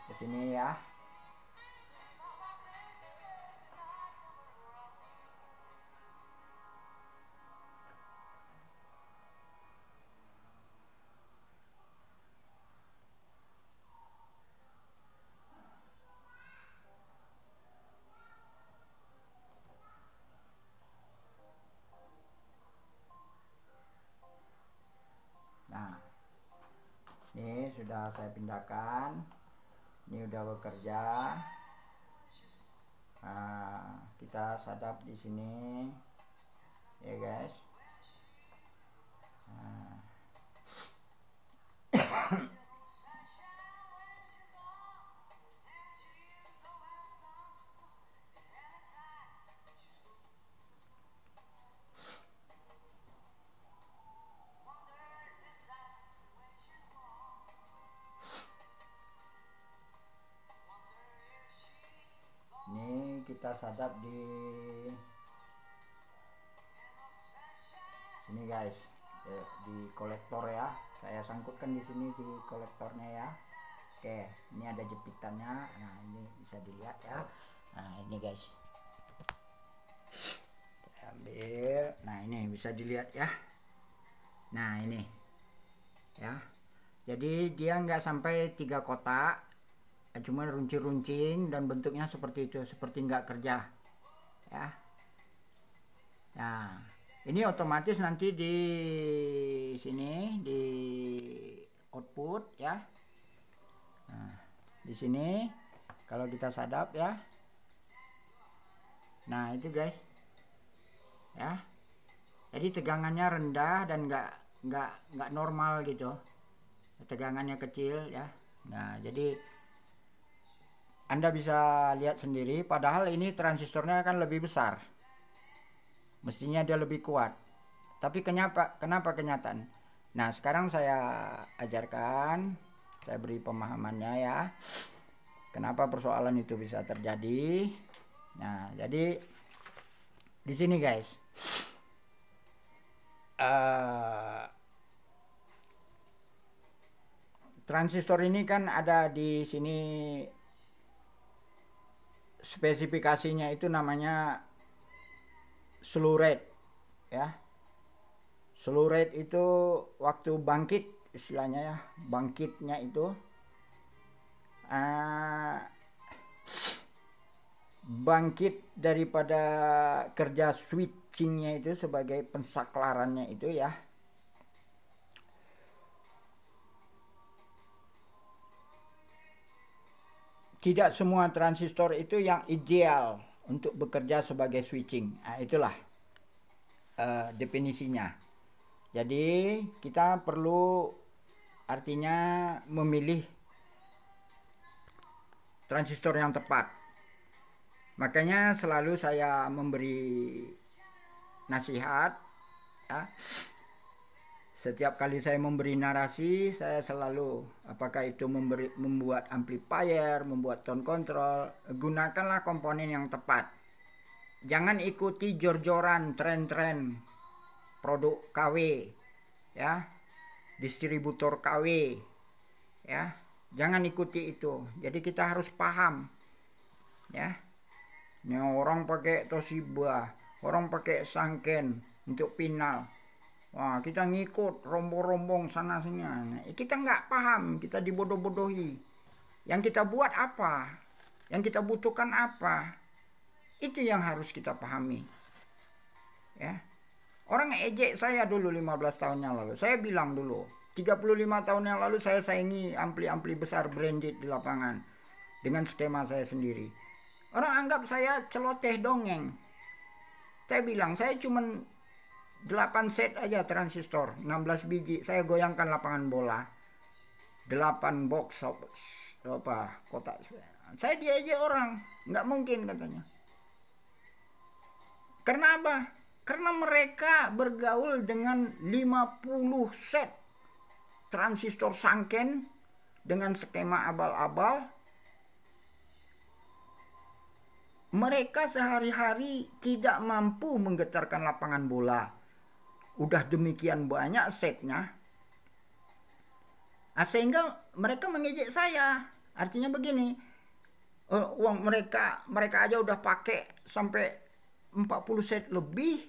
ke sini ya. Sudah saya pindahkan, ini udah bekerja. Nah, kita sadap di sini ya guys. Nah. Kita sadap di sini guys, di kolektor ya. Saya sangkutkan di sini di kolektornya ya. Oke, ini ada jepitannya. Nah, ini bisa dilihat ya. Nah, ini guys, saya ambil. Nah, ini bisa dilihat ya. Nah, ini ya, jadi dia nggak sampai 3 kotak, cuma runcing-runcing dan bentuknya seperti itu, seperti nggak kerja ya. Nah, ini otomatis nanti di sini di output ya. Nah, di sini kalau kita sadap ya, nah itu guys ya, jadi tegangannya rendah dan nggak normal gitu, tegangannya kecil ya. Nah, jadi Anda bisa lihat sendiri, padahal ini transistornya kan lebih besar, mestinya dia lebih kuat, tapi kenapa kenyataan. Nah, sekarang saya ajarkan, saya beri pemahamannya ya, kenapa persoalan itu bisa terjadi. Nah, jadi di sini guys, transistor ini kan ada di sini. Spesifikasinya itu namanya slow rate ya. Slow rate itu waktu bangkit istilahnya ya, bangkitnya itu bangkit daripada kerja switchingnya itu sebagai pensaklarannya itu ya. Tidak semua transistor itu yang ideal untuk bekerja sebagai switching. Nah, itulah definisinya. Jadi kita perlu artinya memilih transistor yang tepat. Makanya selalu saya memberi nasihat ya. Setiap kali saya memberi narasi, saya selalu, apakah itu membuat amplifier, membuat tone control, gunakanlah komponen yang tepat. Jangan ikuti jor-joran, tren-tren produk KW ya, distributor KW ya, jangan ikuti itu. Jadi kita harus paham ya. Ini orang pakai Toshiba, orang pakai Sanken untuk final. Wah, kita ngikut rombong-rombong sana sini. Nah, kita nggak paham, kita dibodoh-bodohi. Yang kita buat apa? Yang kita butuhkan apa? Itu yang harus kita pahami. Ya. Orang ejek saya dulu 15 tahun yang lalu. Saya bilang dulu, 35 tahun yang lalu saya saingi ampli-ampli besar branded di lapangan dengan skema saya sendiri. Orang anggap saya celoteh dongeng. Saya bilang, saya cuman 8 set aja transistor, 16 biji, saya goyangkan lapangan bola. 8 box apa kotak. Saya diajak orang, nggak mungkin katanya. Karena apa? Karena mereka bergaul dengan 50 set transistor Sanken dengan skema abal-abal. Mereka sehari-hari tidak mampu menggetarkan lapangan bola. Udah demikian banyak setnya. Sehingga mereka mengejek saya. Artinya begini, uang mereka aja udah pakai sampai 40 set lebih.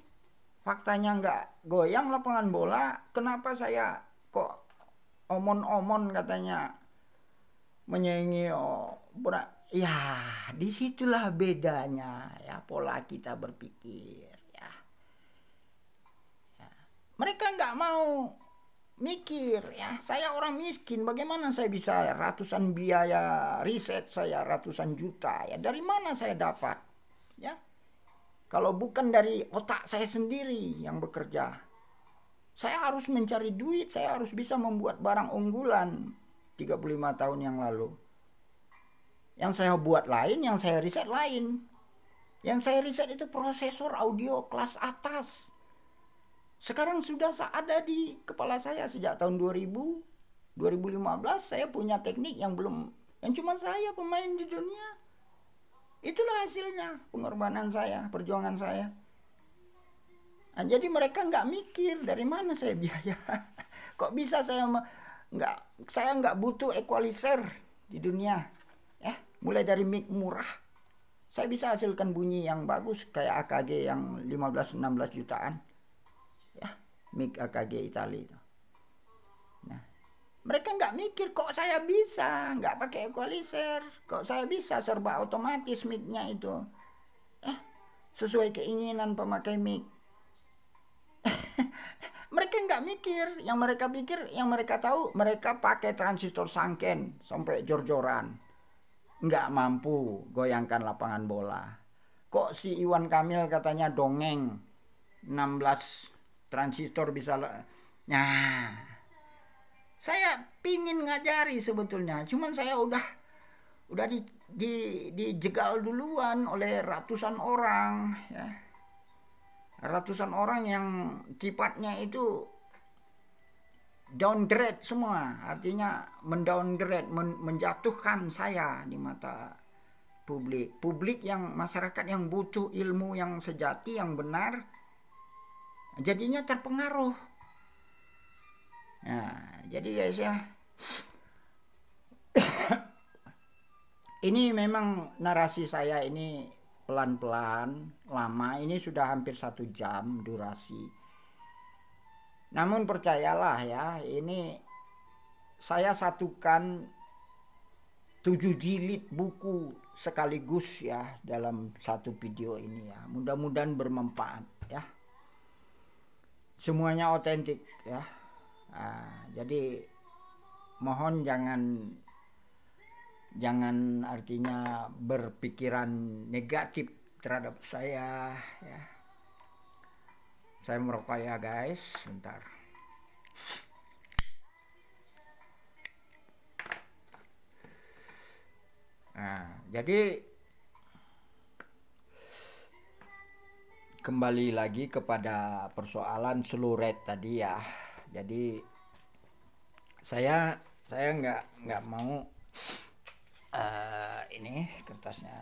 Faktanya nggak goyang lapangan bola. Kenapa saya kok omon-omon katanya menyaingi berat. Ya, disitulah bedanya ya pola kita berpikir ya. Ya. Mereka nggak mau mikir ya. Saya orang miskin, bagaimana saya bisa ratusan biaya riset saya ratusan juta ya? Dari mana saya dapat ya? Kalau bukan dari otak saya sendiri yang bekerja, saya harus mencari duit, saya harus bisa membuat barang unggulan 35 tahun yang lalu. Yang saya buat lain, yang saya riset lain. Yang saya riset itu prosesor audio kelas atas. Sekarang sudah ada di kepala saya sejak tahun 2000, 2015 saya punya teknik yang belum, yang cuma saya pemain di dunia. Itulah hasilnya, pengorbanan saya, perjuangan saya. Nah, jadi mereka nggak mikir dari mana saya biaya. Kok bisa saya nggak butuh equalizer di dunia. Ya, mulai dari mic murah saya bisa hasilkan bunyi yang bagus kayak AKG yang 15-16 jutaan ya, mic AKG Itali itu. Nah, mereka nggak mikir kok saya bisa nggak pakai equalizer, kok saya bisa serba otomatis micnya itu ya, sesuai keinginan pemakai mic. Mereka nggak mikir, yang mereka pikir, yang mereka tahu, mereka pakai transistor Sanken sampai jor-joran, nggak mampu goyangkan lapangan bola. Kok si Iwan Kamil katanya dongeng 16 transistor bisa. Nah, saya pingin ngajari sebetulnya, cuman saya udah dijegal duluan oleh ratusan orang ya. Ratusan orang yang sifatnya itu downgrade semua, artinya mendowngrade, menjatuhkan saya di mata publik. Publik yang masyarakat yang butuh ilmu yang sejati, yang benar, jadinya terpengaruh. Nah, jadi guys ya, ini memang narasi saya ini pelan-pelan, lama, ini sudah hampir 1 jam durasi. Namun percayalah ya, ini saya satukan 7 jilid buku sekaligus ya dalam satu video ini ya. Mudah-mudahan bermanfaat ya. Semuanya otentik ya. Nah, jadi mohon jangan artinya berpikiran negatif terhadap saya ya. Saya merokok ya guys, bentar. Nah, jadi kembali lagi kepada persoalan slow rate tadi ya. Jadi saya nggak mau ini kertasnya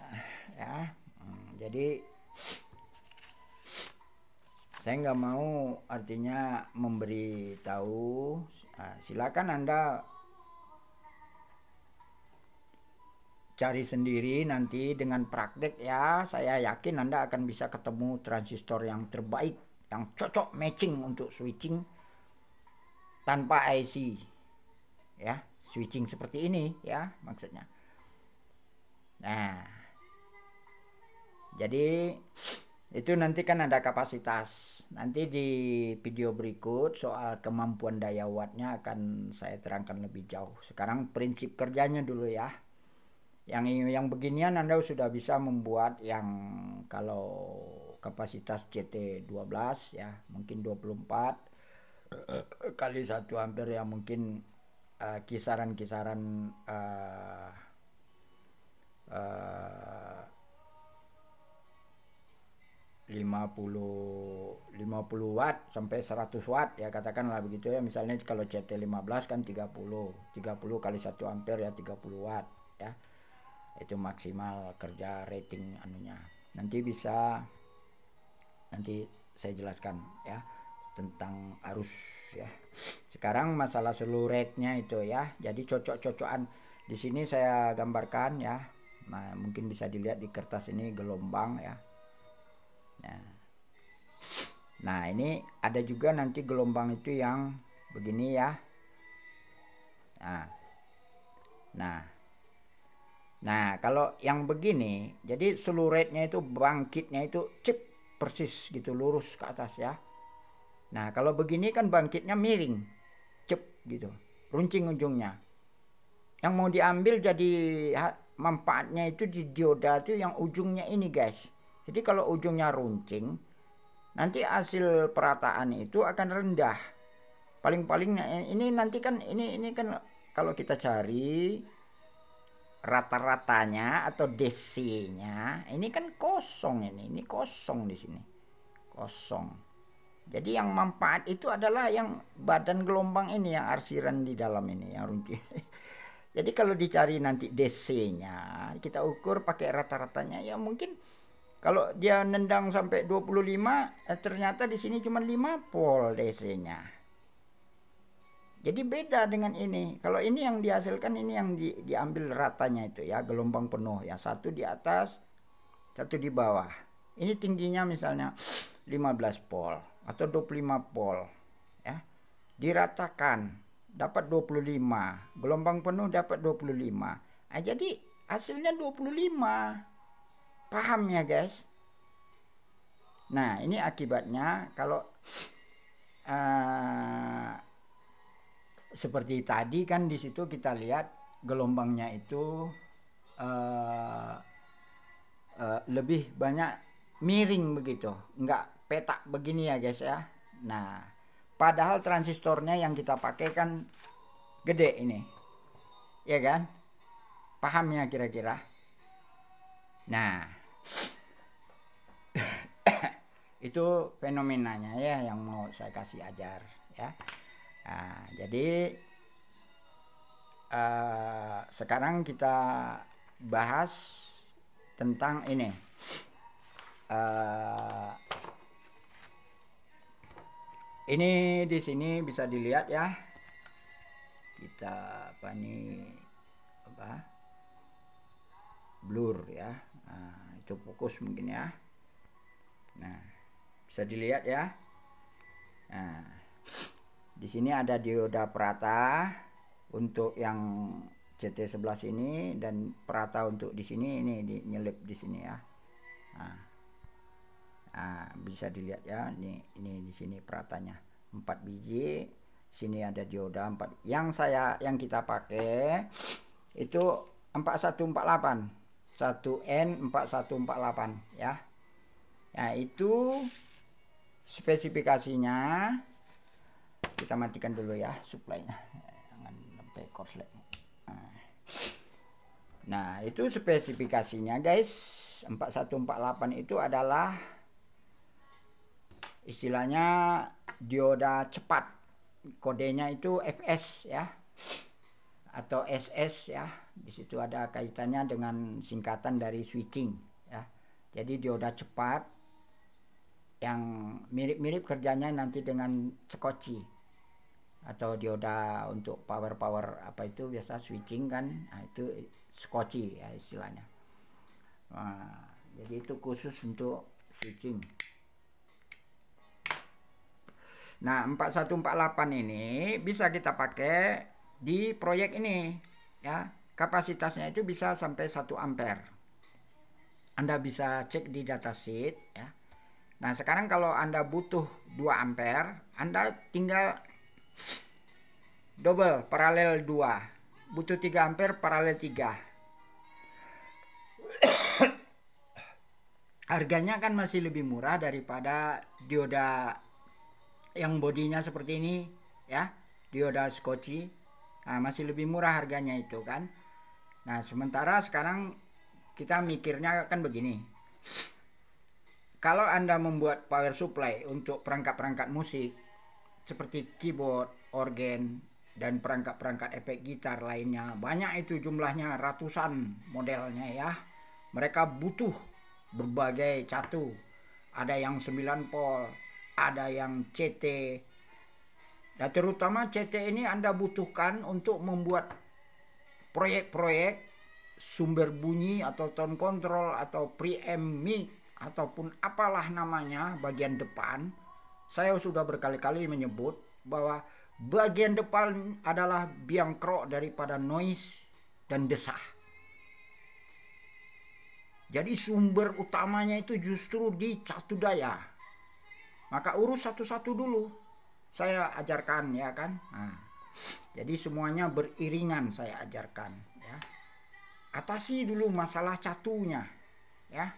ya. Jadi Saya nggak mau artinya memberi tahu. Nah, silakan Anda cari sendiri nanti dengan praktek ya. Saya yakin Anda akan bisa ketemu transistor yang terbaik, yang cocok matching untuk switching tanpa IC ya, switching seperti ini ya maksudnya. Nah, jadi itu nanti kan ada kapasitas. Nanti di video berikut soal kemampuan daya wattnya akan saya terangkan lebih jauh. Sekarang prinsip kerjanya dulu ya. Yang beginian Anda sudah bisa membuat yang kalau kapasitas CT 12 ya, mungkin 24 kali 1 ampere ya, mungkin kisaran-kisaran ...50 watt sampai 100 watt ya, katakanlah begitu ya. Misalnya kalau CT 15 kan 30 kali 1 ampere ya, 30 watt ya. Itu maksimal kerja rating anunya. Nanti bisa, nanti saya jelaskan ya tentang arus ya. Sekarang masalah slow rate-nya itu ya. Jadi cocok-cocokan di sini saya gambarkan ya. Nah, mungkin bisa dilihat di kertas ini gelombang ya. Nah, ini ada juga nanti gelombang itu yang begini ya. Nah, kalau yang begini, jadi slow rate-nya itu bangkitnya itu cip persis gitu lurus ke atas ya. Nah, kalau begini kan bangkitnya miring, cep gitu, runcing ujungnya. Yang mau diambil jadi manfaatnya itu di dioda itu yang ujungnya ini guys. Jadi kalau ujungnya runcing, nanti hasil perataan itu akan rendah. Paling-paling ini nanti kan ini kan kalau kita cari rata-ratanya atau DC-nya ini kan kosong, ini kosong di sini kosong. Jadi yang manfaat itu adalah yang badan gelombang ini, yang arsiran di dalam ini yang runcing. Jadi kalau dicari nanti DC-nya kita ukur pakai rata-ratanya ya, mungkin kalau dia nendang sampai 25 ternyata di sini cuma 5 volt DC-nya. Jadi beda dengan ini. Kalau ini yang dihasilkan, ini yang diambil ratanya itu ya, gelombang penuh ya, satu di atas, satu di bawah. Ini tingginya misalnya 15 volt atau 25 volt ya. Diratakan dapat 25, gelombang penuh dapat 25. Nah, jadi hasilnya 25. Paham ya, guys? Nah, ini akibatnya kalau seperti tadi kan di situ kita lihat gelombangnya itu lebih banyak miring begitu, nggak petak begini ya guys ya. Nah, padahal transistornya yang kita pakai kan gede ini, ya kan? Paham ya kira-kira? Nah, itu fenomenanya ya yang mau saya kasih ajar ya. Nah, jadi sekarang kita bahas tentang ini ini di sini bisa dilihat ya, kita apa nih, apa blur ya. Nah, itu fokus mungkin ya. Nah, bisa dilihat ya. Nah, di sini ada dioda perata untuk yang CT11 ini dan perata untuk di sini ini di nyelip di sini ya. Nah, bisa dilihat ya, ini di sini peratanya 4 biji. Sini ada dioda 4. Yang kita pakai itu 4148, 1N4148 ya. Nah, itu spesifikasinya. Kita matikan dulu ya supply-nya, jangan sampai korslet. Nah, itu spesifikasinya guys. 4148 itu adalah istilahnya dioda cepat, kodenya itu FS ya atau SS ya. Di situ ada kaitannya dengan singkatan dari switching ya. Jadi dioda cepat yang mirip-mirip kerjanya nanti dengan Schottky atau dioda untuk power apa itu biasa switching kan, nah, itu Schottky ya istilahnya. Nah, jadi itu khusus untuk switching. Nah 4148 ini bisa kita pakai di proyek ini ya, kapasitasnya itu bisa sampai 1 ampere. Anda bisa cek di datasheet ya. Nah sekarang kalau Anda butuh 2 ampere, Anda tinggal double paralel 2, butuh 3 ampere paralel 3. Harganya kan masih lebih murah daripada dioda yang bodinya seperti ini ya, dioda Schottky. Nah, masih lebih murah harganya itu kan. Nah sementara sekarang kita mikirnya kan begini, kalau Anda membuat power supply untuk perangkat-perangkat musik seperti keyboard, organ, dan perangkat-perangkat efek gitar lainnya, banyak itu jumlahnya, ratusan modelnya ya, mereka butuh berbagai catu, ada yang 9 pol, ada yang CT. Nah terutama CT ini Anda butuhkan untuk membuat proyek-proyek sumber bunyi atau tone control atau preamp mic ataupun apalah namanya bagian depan. Saya sudah berkali-kali menyebut bahwa bagian depan adalah biang kerok daripada noise dan desah. Jadi sumber utamanya itu justru di catu daya. Maka urus satu-satu dulu. Saya ajarkan ya kan. Nah, jadi semuanya beriringan saya ajarkan ya. Atasi dulu masalah catunya ya.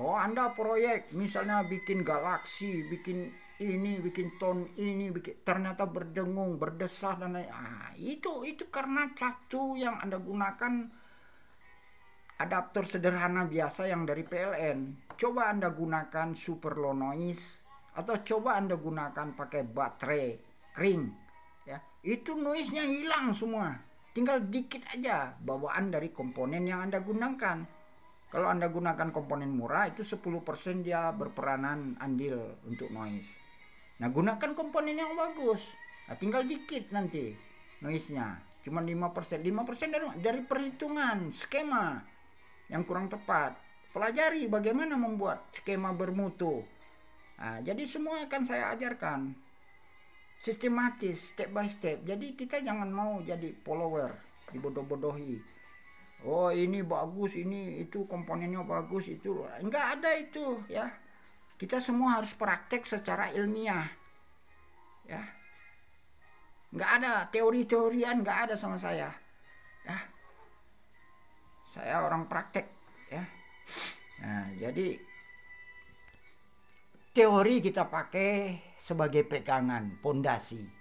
Oh, Anda proyek misalnya bikin galaksi, bikin ini, bikin ton ini, bikin, ternyata berdengung, berdesah dan lain-lain. Ah, itu karena catu yang Anda gunakan adaptor sederhana biasa yang dari PLN. Coba Anda gunakan super low noise, atau coba Anda gunakan pakai baterai kering ya, itu noise-nya hilang semua, tinggal dikit aja bawaan dari komponen yang Anda gunakan. Kalau Anda gunakan komponen murah itu 10% dia berperanan andil untuk noise. Nah gunakan komponen yang bagus, nah, tinggal dikit nanti noise-nya, cuma 5%. 5% dari perhitungan skema yang kurang tepat. Pelajari bagaimana membuat skema bermutu. Nah, jadi semua akan saya ajarkan sistematis, step by step. Jadi kita jangan mau jadi follower, dibodoh-bodohi. Oh ini bagus, ini itu komponennya bagus, itu enggak ada itu ya. Kita semua harus praktek secara ilmiah ya. Enggak ada teori-teorian, enggak ada sama saya ya. Saya orang praktek ya. Nah jadi teori kita pakai sebagai pegangan, pondasi.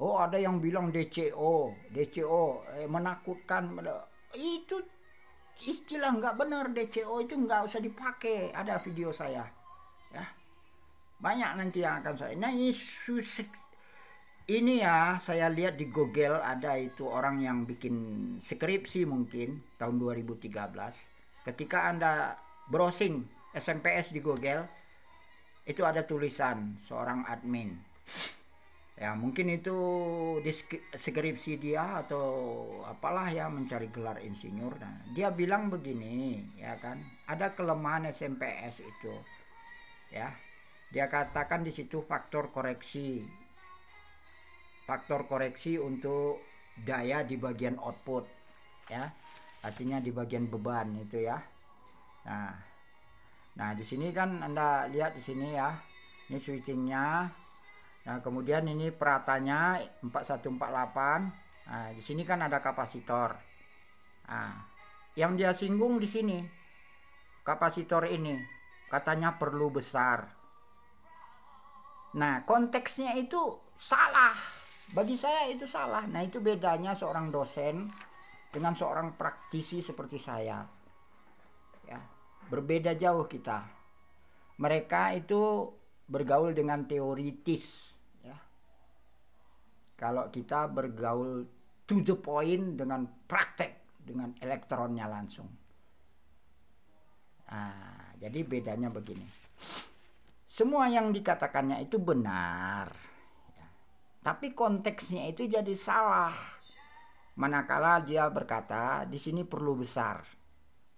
Oh ada yang bilang DCO menakutkan, itu istilah nggak benar. DCO itu nggak usah dipakai, ada video saya ya, banyak nanti yang akan saya. Nah ini ya, saya lihat di Google ada itu orang yang bikin skripsi mungkin tahun 2013. Ketika Anda browsing SMPS di Google, itu ada tulisan seorang admin. Ya mungkin itu skripsi dia atau apalah ya, mencari gelar insinyur. Nah, dia bilang begini ya kan, ada kelemahan SMPS itu ya. Dia katakan di situ faktor koreksi untuk daya di bagian output ya, artinya di bagian beban itu ya. Nah di sini kan Anda lihat di sini ya, ini switchingnya. Nah kemudian ini peratanya 4148. Nah di sini kan ada kapasitor. Nah, yang dia singgung di sini kapasitor ini katanya perlu besar. Nah konteksnya itu salah. Bagi saya itu salah. Nah itu bedanya seorang dosen dengan seorang praktisi seperti saya ya, berbeda jauh kita. Mereka itu bergaul dengan teoritis ya. Kalau kita bergaul to the point dengan praktek, dengan elektronnya langsung. Nah, Jadi bedanya begini. Semua yang dikatakannya itu benar. Ya. Tapi konteksnya itu jadi salah. Manakala dia berkata, di sini perlu besar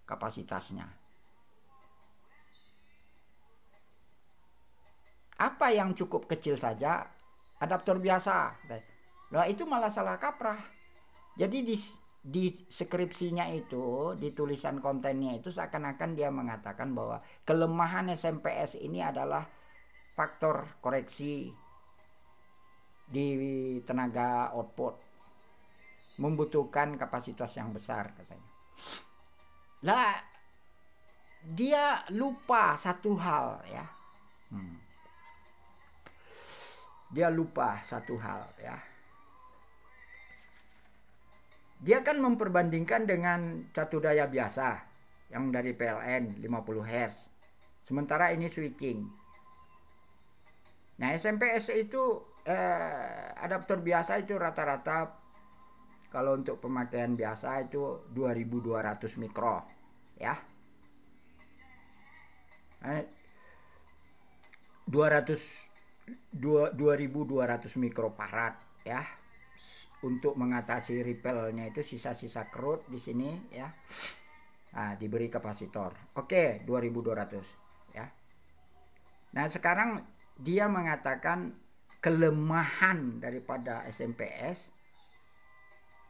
kapasitasnya. Apa yang cukup kecil saja, adaptor biasa. Nah, itu malah salah kaprah. Jadi di skripsinya itu, di tulisan kontennya itu seakan-akan dia mengatakan bahwa kelemahan SMPS ini adalah faktor koreksi di tenaga output, membutuhkan kapasitas yang besar katanya. Lah, dia lupa satu hal ya. Dia kan memperbandingkan dengan satu daya biasa yang dari PLN 50 Hz. Sementara ini switching. Nah, SMPS itu adaptor biasa itu rata-rata kalau untuk pemakaian biasa itu 2200 mikro ya. 2200 mikrofarad ya. Untuk mengatasi repelnya itu sisa-sisa kerut di sini ya. Nah, diberi kapasitor. Oke, 2200 ya. Nah, sekarang dia mengatakan kelemahan daripada SMPS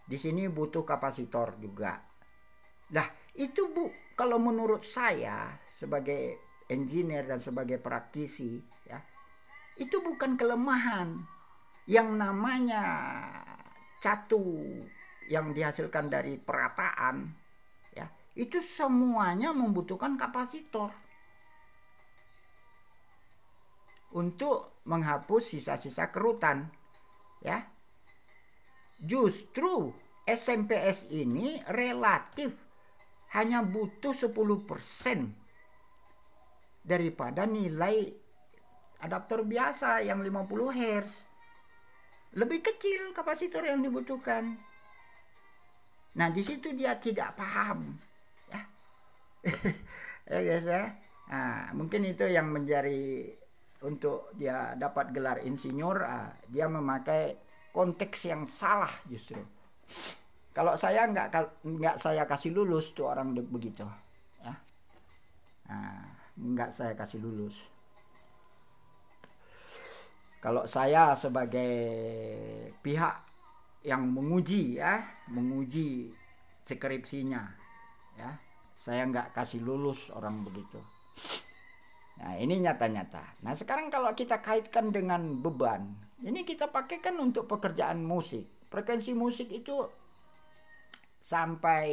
di sini butuh kapasitor juga. Nah, itu Bu, kalau menurut saya sebagai engineer dan sebagai praktisi ya, itu bukan kelemahan. Yang namanya catu yang dihasilkan dari perataan ya, itu semuanya membutuhkan kapasitor untuk menghapus sisa-sisa kerutan ya. Justru SMPS ini relatif hanya butuh 10% daripada nilai adaptor biasa yang 50 Hz. Lebih kecil kapasitor yang dibutuhkan. Nah, di situ dia tidak paham, ya, ya guys ya. Nah, mungkin itu yang menjadi untuk dia dapat gelar insinyur. Dia memakai konteks yang salah justru. Kalau saya nggak saya kasih lulus tuh orang begitu, ya. Nah, nggak saya kasih lulus. Kalau saya sebagai pihak yang menguji ya, menguji skripsinya ya, saya nggak kasih lulus orang begitu. Nah, ini nyata-nyata. Nah, sekarang kalau kita kaitkan dengan beban, ini kita pakai kan untuk pekerjaan musik. Frekuensi musik itu sampai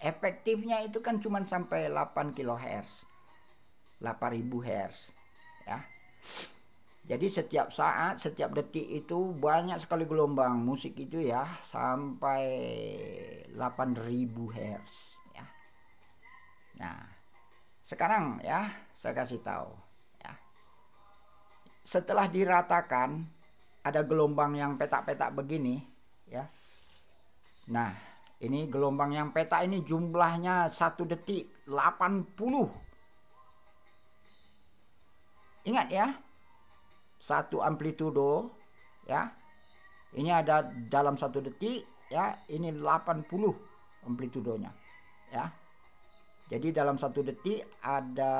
efektifnya itu kan cuma sampai 8 kHz. 8000 Hz ya. Jadi setiap saat, setiap detik itu banyak sekali gelombang musik itu ya, sampai 8000 Hz ya. Nah, sekarang ya saya kasih tahu ya. Setelah diratakan ada gelombang yang petak-petak begini ya. Nah, ini gelombang yang petak ini jumlahnya satu detik 80. Ingat ya, satu amplitudo ya, ini ada dalam satu detik ya, ini 80 amplitudonya ya. Jadi dalam satu detik ada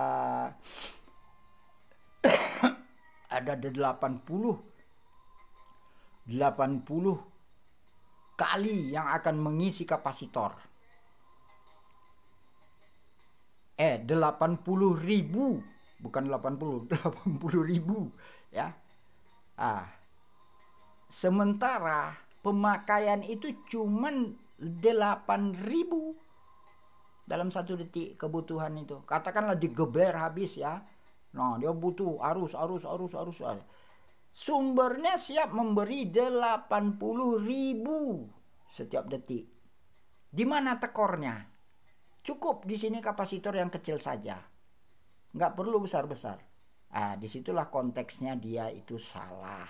ada 80 kali yang akan mengisi kapasitor 80.000, bukan 80.000 ya. Sementara pemakaian itu cuman 8000 dalam satu detik kebutuhan itu. Katakanlah digeber habis ya. Nah, dia butuh arus. Sumbernya siap memberi 80.000 setiap detik. Di mana tekornya? Cukup di sini kapasitor yang kecil saja. Nggak perlu besar-besar. Ah, disitulah konteksnya dia itu salah.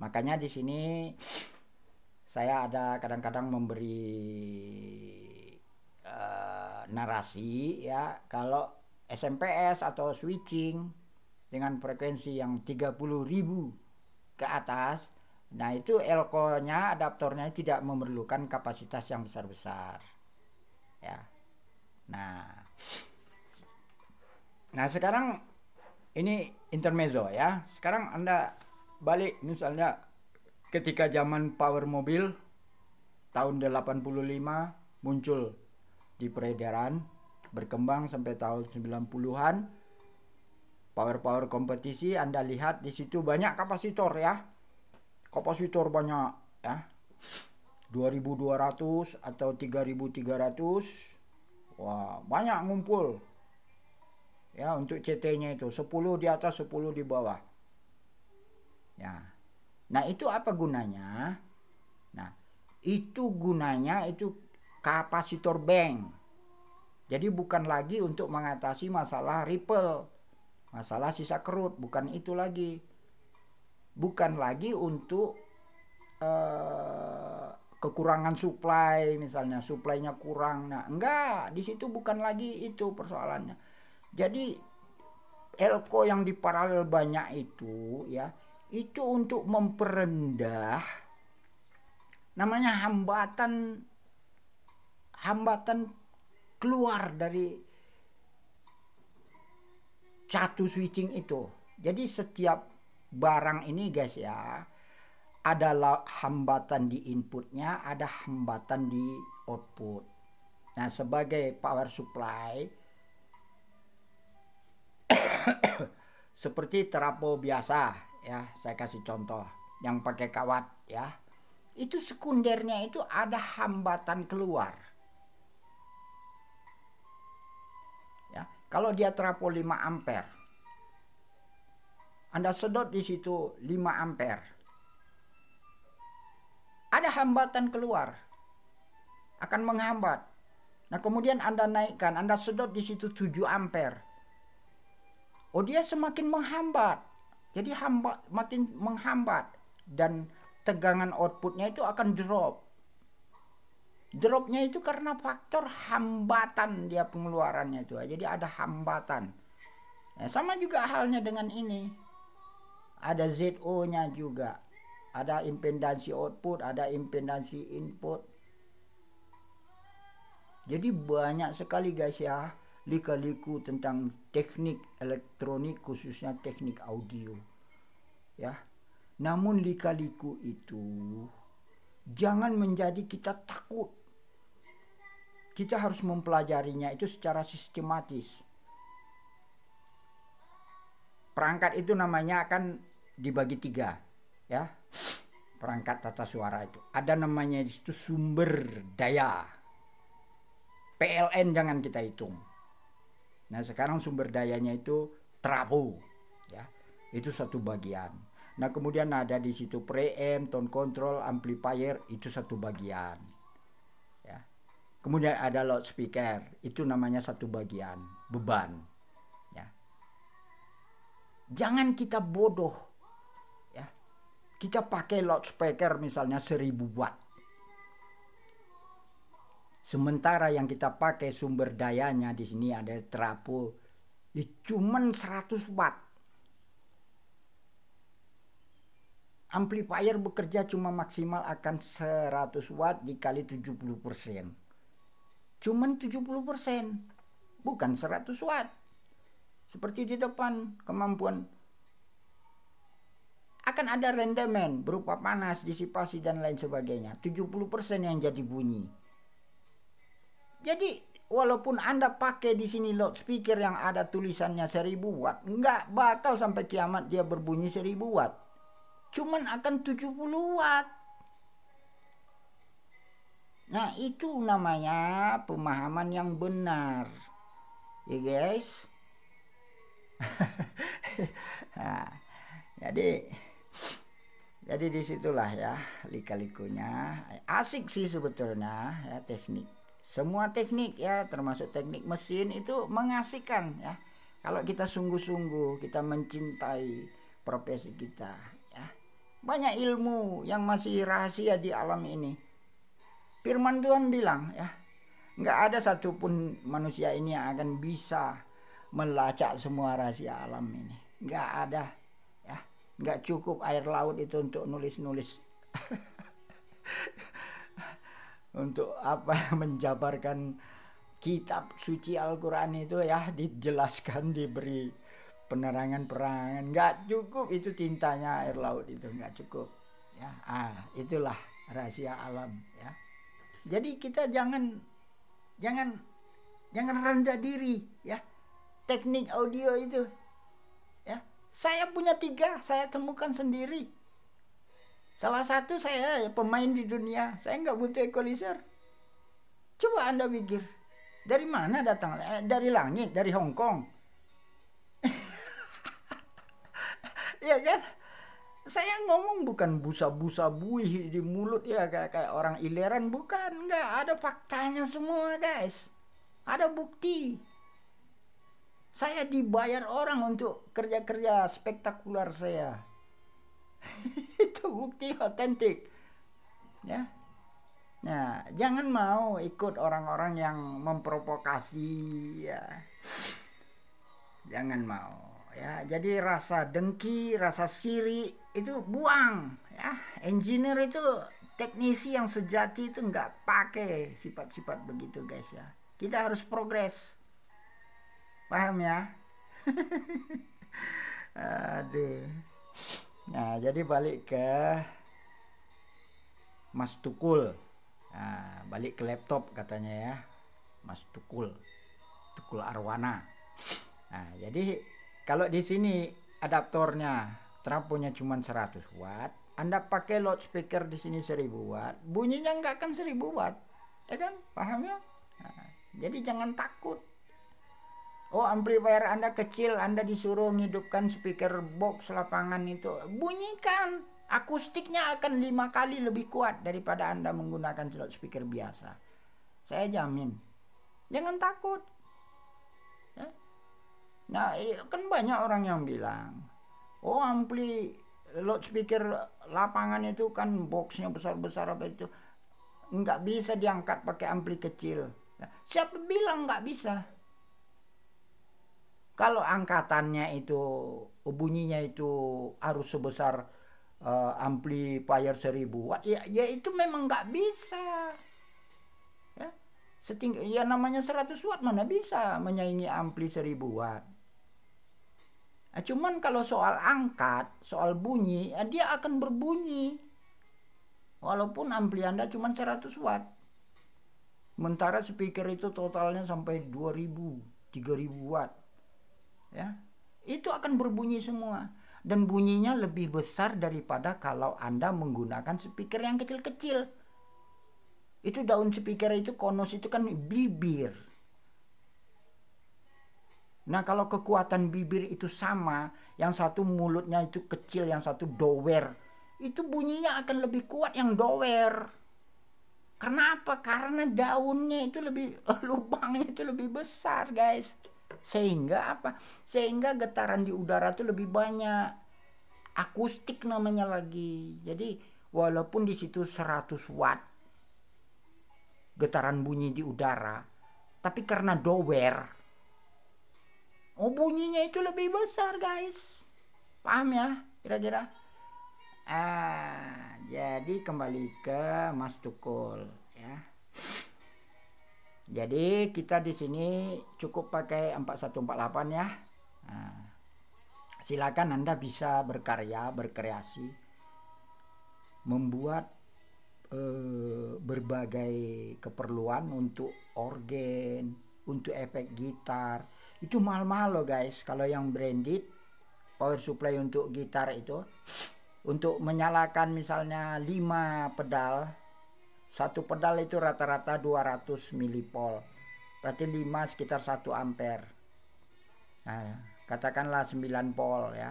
Makanya di sini saya ada kadang-kadang memberi narasi ya, kalau SMPS atau switching dengan frekuensi yang 30.000 ke atas, nah itu elko-nya, adaptornya tidak memerlukan kapasitas yang besar-besar ya. Nah sekarang ini intermezzo ya. Sekarang Anda balik misalnya ketika zaman power mobil tahun 85 muncul di peredaran, berkembang sampai tahun 90-an, power kompetisi. Anda lihat di situ banyak kapasitor ya, kapasitor banyak ya, 2200 atau 3300, wah banyak ngumpul ya untuk CT nya itu, 10 di atas 10 di bawah ya. Nah itu apa gunanya? Nah itu gunanya itu kapasitor bank. Jadi bukan lagi untuk mengatasi masalah ripple, masalah sisa kerut, bukan itu lagi. Bukan lagi untuk kekurangan supply, misalnya supply-nya kurang. Nah, enggak, di situ bukan lagi itu persoalannya. Jadi elko yang di paralel banyak itu ya, itu untuk memperendah namanya hambatan keluar dari satu switching itu. Jadi setiap barang ini guys ya, ada hambatan di inputnya, ada hambatan di output. Nah sebagai power supply seperti trapo biasa ya, saya kasih contoh yang pakai kawat ya, itu sekundernya itu ada hambatan keluar ya. Kalau dia trapo 5 ampere, Anda sedot di situ 5 ampere. Ada hambatan keluar. Akan menghambat. Nah, kemudian Anda naikkan, Anda sedot di situ 7 ampere. Oh, dia semakin menghambat. Jadi makin menghambat, dan tegangan outputnya itu akan drop. Dropnya itu karena faktor hambatan dia pengeluarannya itu. Jadi ada hambatan. Nah, sama juga halnya dengan ini. Ada ZO-nya juga, ada impedansi output, ada impedansi input. Jadi banyak sekali guys ya, lika-liku tentang teknik elektronik, khususnya teknik audio ya. Namun lika-liku itu jangan menjadi kita takut. Kita harus mempelajarinya itu secara sistematis. Perangkat itu namanya akan dibagi 3 ya, perangkat tata suara itu ada namanya di situ sumber daya, PLN jangan kita hitung. Nah sekarang sumber dayanya itu trapo ya, itu satu bagian. Nah kemudian ada di situ preamp, tone control, amplifier, itu satu bagian ya. Kemudian ada loudspeaker, itu namanya satu bagian beban. Jangan kita bodoh ya. Kita pakai loudspeaker misalnya 1000 watt, sementara yang kita pakai sumber dayanya di sini ada trapo ya, cuman 100 watt. Amplifier bekerja cuma maksimal akan 100 watt dikali 70%, cuman 70%, bukan 100 watt. Seperti di depan kemampuan, akan ada rendemen berupa panas, disipasi dan lain sebagainya. 70% yang jadi bunyi. Jadi walaupun Anda pakai di sini loudspeaker yang ada tulisannya 1000 watt, nggak bakal sampai kiamat dia berbunyi 1000 watt. Cuman akan 70 watt. Nah itu namanya pemahaman yang benar ya guys. Nah, jadi disitulah ya lika-likunya. Asik sih sebetulnya ya, teknik, semua teknik ya, termasuk teknik mesin itu mengasihkan ya, kalau kita sungguh-sungguh, kita mencintai profesi kita ya. Banyak ilmu yang masih rahasia di alam ini. Firman Tuhan bilang ya, Nggak ada satupun manusia ini yang akan bisa melacak semua rahasia alam ini. Nggak ada, ya. Nggak cukup air laut itu untuk nulis-nulis. Untuk apa, menjabarkan kitab suci Al-Quran itu, ya, dijelaskan, diberi penerangan-penerangan. Nggak cukup itu tintanya, air laut itu nggak cukup, ya. Itulah rahasia alam, ya. Jadi kita jangan rendah diri, ya. Teknik audio itu, ya, saya punya tiga, saya temukan sendiri. Salah satu saya pemain di dunia, saya nggak butuh equalizer. Coba Anda pikir, dari mana datang? Dari langit, dari Hong Kong. Ya kan? Saya ngomong bukan busa-busa buih di mulut, ya, kayak orang iliran, bukan. Nggak ada, faktanya semua, guys. Ada bukti. Saya dibayar orang untuk kerja-kerja spektakuler saya. Itu bukti otentik, ya. Nah, jangan mau ikut orang-orang yang memprovokasi, ya. Jangan mau. Ya, jadi rasa dengki, rasa siri itu buang, ya. Engineer itu, teknisi yang sejati itu nggak pakai sifat-sifat begitu, guys, ya. Kita harus progres. Paham, ya? Aduh. Nah, jadi balik ke Mas Tukul. Nah, balik ke laptop katanya, ya. Mas Tukul. Tukul Arwana. Nah, jadi kalau di sini adaptornya terapunya cuma 100 watt, Anda pakai loudspeaker di sini 1000 watt, bunyinya nggak akan 1000 watt, ya kan? Paham, ya? Nah, jadi jangan takut. Oh, amplifier Anda kecil, Anda disuruh ngidupkan speaker box lapangan itu, bunyikan, akustiknya akan 5 kali lebih kuat daripada Anda menggunakan loudspeaker biasa. Saya jamin. Jangan takut. Nah, kan banyak orang yang bilang, oh, ampli loudspeaker lapangan itu kan boxnya besar-besar apa itu, nggak bisa diangkat pakai ampli kecil. Siapa bilang nggak bisa? Kalau angkatannya itu, bunyinya itu harus sebesar amplifier 1000 watt, ya itu memang nggak bisa. Ya, setinggi, ya, namanya 100 watt mana bisa menyaingi ampli 1000 watt. Cuman kalau soal angkat, soal bunyi, dia akan berbunyi walaupun ampli Anda cuma 100 watt, sementara speaker itu totalnya sampai 2000, 3000 watt, ya. Itu akan berbunyi semua, dan bunyinya lebih besar daripada kalau Anda menggunakan speaker yang kecil-kecil. Itu daun speaker itu, konus itu kan bibir. Nah, kalau kekuatan bibir itu sama, yang satu mulutnya itu kecil, yang satu dower, itu bunyinya akan lebih kuat yang dower. Karena apa? Karena daunnya itu lebih, lubangnya itu lebih besar, guys. Sehingga apa? Sehingga getaran di udara itu lebih banyak. Akustik namanya lagi. Jadi walaupun di situ 100 watt getaran bunyi di udara, tapi karena dower, bunyinya itu lebih besar, guys. Paham, ya, kira-kira? Jadi kembali ke Mas Tukul, ya. Jadi kita di sini cukup pakai 4148, ya. Silakan Anda bisa berkarya, berkreasi, membuat berbagai keperluan untuk organ, untuk efek gitar. Itu mahal-mahal loh, guys. Kalau yang branded, power supply untuk gitar itu, untuk menyalakan misalnya 5 pedal, satu pedal itu rata-rata 200 milipol, berarti 5 sekitar 1 ampere. Nah, katakanlah 9 pol, ya.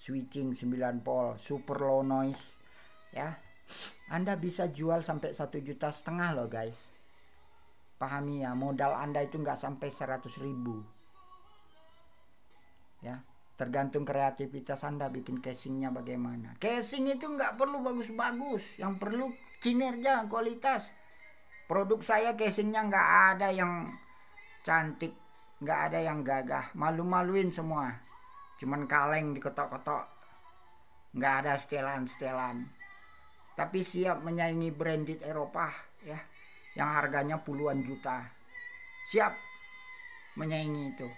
Switching 9 pol, super low noise, ya. Anda bisa jual sampai 1,5 juta loh, guys. Pahami, ya, modal Anda itu nggak sampai 100.000. Ya, tergantung kreativitas Anda bikin casingnya bagaimana. Casing itu nggak perlu bagus-bagus, yang perlu kinerja, kualitas. Produk saya casingnya nggak ada yang cantik, nggak ada yang gagah, malu-maluin semua. Cuman kaleng diketok-ketok, nggak ada setelan-setelan. Tapi siap menyaingi branded Eropa ya, yang harganya puluhan juta. Siap menyaingi itu.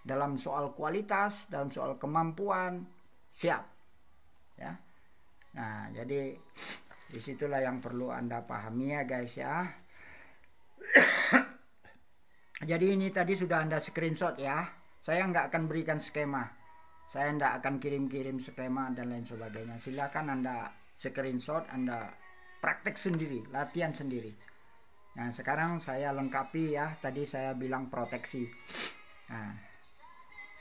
Dalam soal kualitas, dalam soal kemampuan, siap. Ya. Nah, jadi disitulah yang perlu Anda pahami ya guys ya. Jadi ini tadi sudah Anda screenshot ya. Saya nggak akan berikan skema. Saya nggak akan kirim-kirim skema dan lain sebagainya. Silakan Anda screenshot, Anda praktek sendiri, latihan sendiri. Nah, sekarang saya lengkapi ya. Tadi saya bilang proteksi. Nah,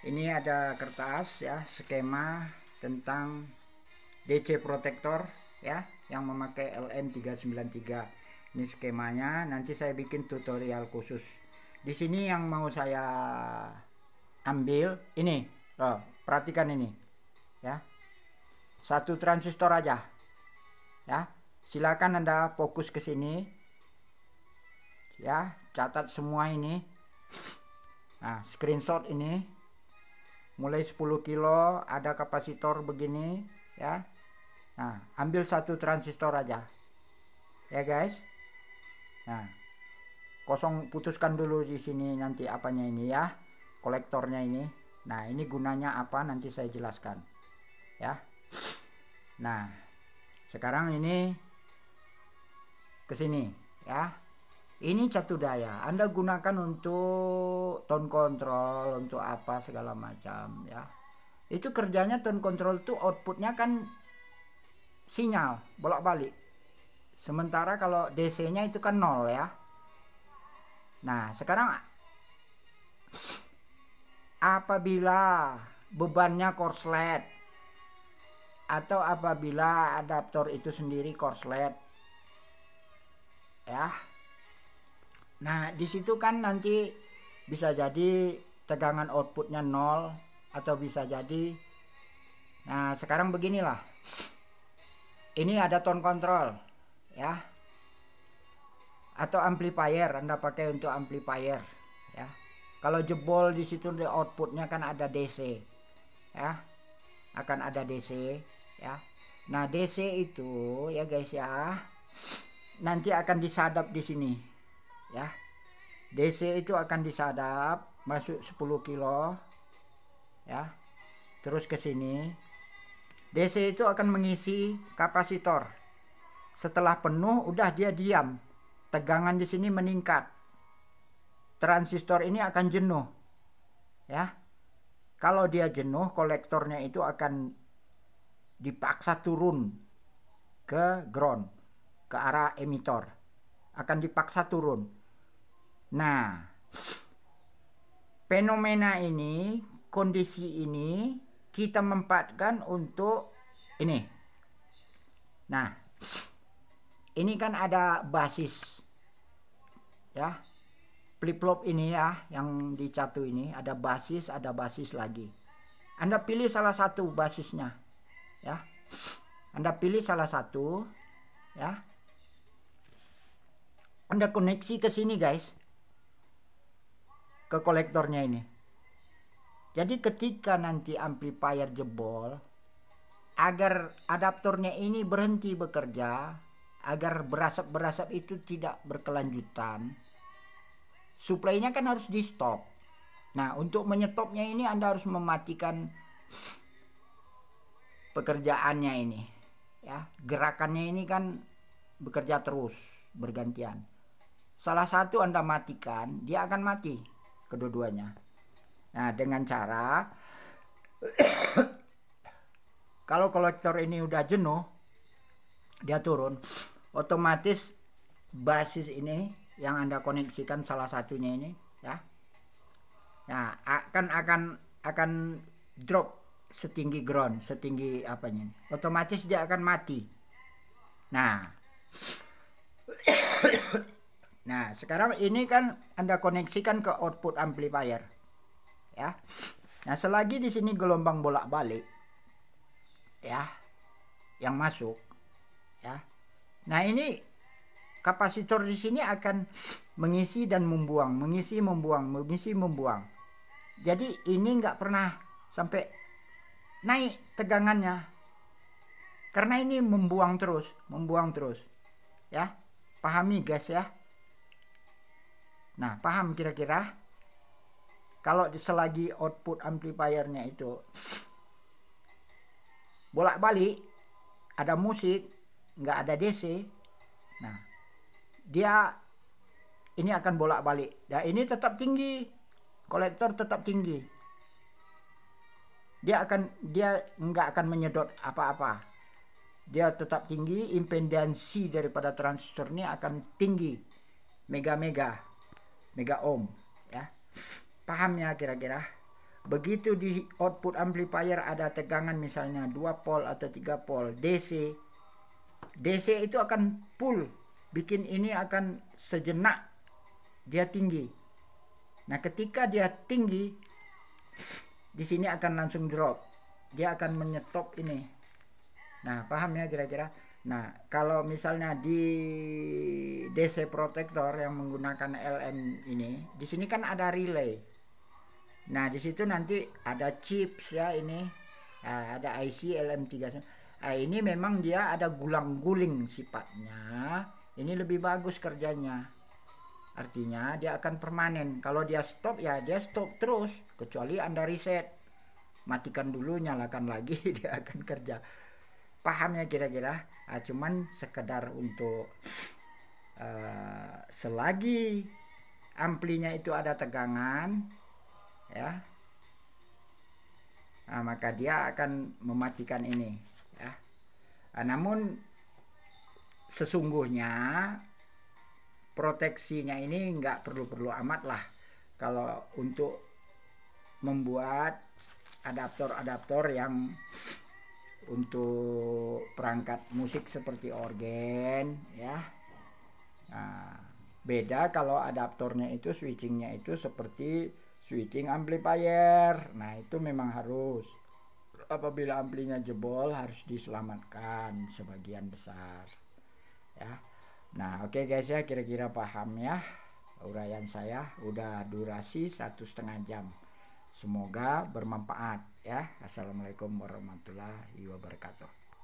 ini ada kertas ya, skema tentang DC protector ya yang memakai LM393. Ini skemanya, nanti saya bikin tutorial khusus. Di sini yang mau saya ambil ini. Loh, perhatikan ini. Ya. Satu transistor aja. Ya, silakan Anda fokus ke sini. Ya, catat semua ini. Nah, screenshot ini. Mulai 10 kilo ada kapasitor begini ya. Nah, ambil satu transistor aja ya guys. Nah, kosong, putuskan dulu di sini nanti apanya ini ya, kolektornya ini. Nah, ini gunanya apa nanti saya jelaskan ya. Nah, sekarang ini kesini ya. Ini satu daya, Anda gunakan untuk tone control, untuk apa segala macam ya. Itu kerjanya tone control itu outputnya kan sinyal bolak-balik. Sementara kalau DC-nya itu kan 0 ya. Nah, sekarang apabila bebannya korslet atau apabila adaptor itu sendiri korslet ya. Nah, disitu kan nanti bisa jadi tegangan outputnya 0 atau bisa jadi. Nah, sekarang beginilah. Ini ada tone control ya. Atau amplifier, Anda pakai untuk amplifier ya. Kalau jebol disitu di outputnya kan ada DC ya. Akan ada DC ya. Nah, DC itu ya guys ya, nanti akan disadap di sini. Ya, DC itu akan disadap masuk 10 kilo ya, terus ke sini. DC itu akan mengisi kapasitor. Setelah penuh udah dia diam, tegangan di sini meningkat, transistor ini akan jenuh ya. Kalau dia jenuh, kolektornya itu akan dipaksa turun ke ground, ke arah emitor, akan dipaksa turun. Nah, fenomena ini, kondisi ini kita memanfaatkan untuk ini. Nah, ini kan ada basis ya, flip-flop ini ya, yang di satu ini ada basis lagi. Anda pilih salah satu basisnya ya, Anda pilih salah satu ya, Anda koneksi ke sini guys, ke kolektornya ini. Jadi ketika nanti amplifier jebol, agar adaptornya ini berhenti bekerja, agar berasap-berasap itu tidak berkelanjutan, suplainya kan harus di stop. Nah, untuk menyetopnya ini Anda harus mematikan pekerjaannya ini ya. Gerakannya ini kan bekerja terus bergantian. Salah satu Anda matikan, dia akan mati kedua-duanya. Nah, dengan cara kalau kolektor ini udah jenuh, dia turun, otomatis basis ini yang Anda koneksikan salah satunya ini ya. Nah, akan drop setinggi ground, setinggi apanya. Otomatis dia akan mati. Nah. Nah, sekarang ini kan Anda koneksikan ke output amplifier ya. Nah, selagi di sini gelombang bolak-balik ya yang masuk ya. Nah, ini Kapasitor di sini akan mengisi dan membuang, mengisi, membuang, mengisi, membuang. Jadi ini nggak pernah sampai naik tegangannya. Karena ini membuang terus. Ya, pahami guys ya. Nah, paham kira-kira? Kalau selagi output amplifiernya itu bolak-balik, ada musik, nggak ada DC. Nah, dia ini akan bolak-balik. Nah, ini tetap tinggi, kolektor tetap tinggi. Dia nggak akan menyedot apa-apa. Dia tetap tinggi, impedansi daripada transistor ini akan tinggi, mega ohm, ya. Paham ya kira-kira? Begitu di output amplifier ada tegangan misalnya 2 volt atau 3 volt DC itu akan pull. Bikin ini akan sejenak dia tinggi. Nah, ketika dia tinggi di sini akan langsung drop. Dia akan menyetop ini. Nah, paham ya kira-kira? Nah, kalau misalnya di DC protector yang menggunakan LN ini, di sini kan ada relay. Nah, di situ nanti ada chips ya ini. Nah, ada IC LM300. Nah, ini memang dia ada gulang-guling sifatnya. Ini lebih bagus kerjanya. Artinya dia akan permanen. Kalau dia stop ya dia stop terus. Kecuali Anda reset. Matikan dulu, nyalakan lagi. Dia akan kerja. Paham ya kira-kira? Nah, cuman sekedar untuk selagi amplinya itu ada tegangan. Ya. Nah, maka dia akan mematikan ini. Ya. Nah, namun sesungguhnya proteksinya ini nggak perlu-perlu amat lah kalau untuk membuat adaptor-adaptor yang untuk perangkat musik seperti organ ya. Nah, beda kalau adaptornya itu switchingnya itu seperti switching amplifier. Nah, itu memang harus apabila amplinya jebol harus diselamatkan sebagian besar. Ya. Nah, oke guys ya, kira-kira paham ya uraian saya. Udah durasi 1,5 jam. Semoga bermanfaat ya. Assalamualaikum warahmatullahi wabarakatuh.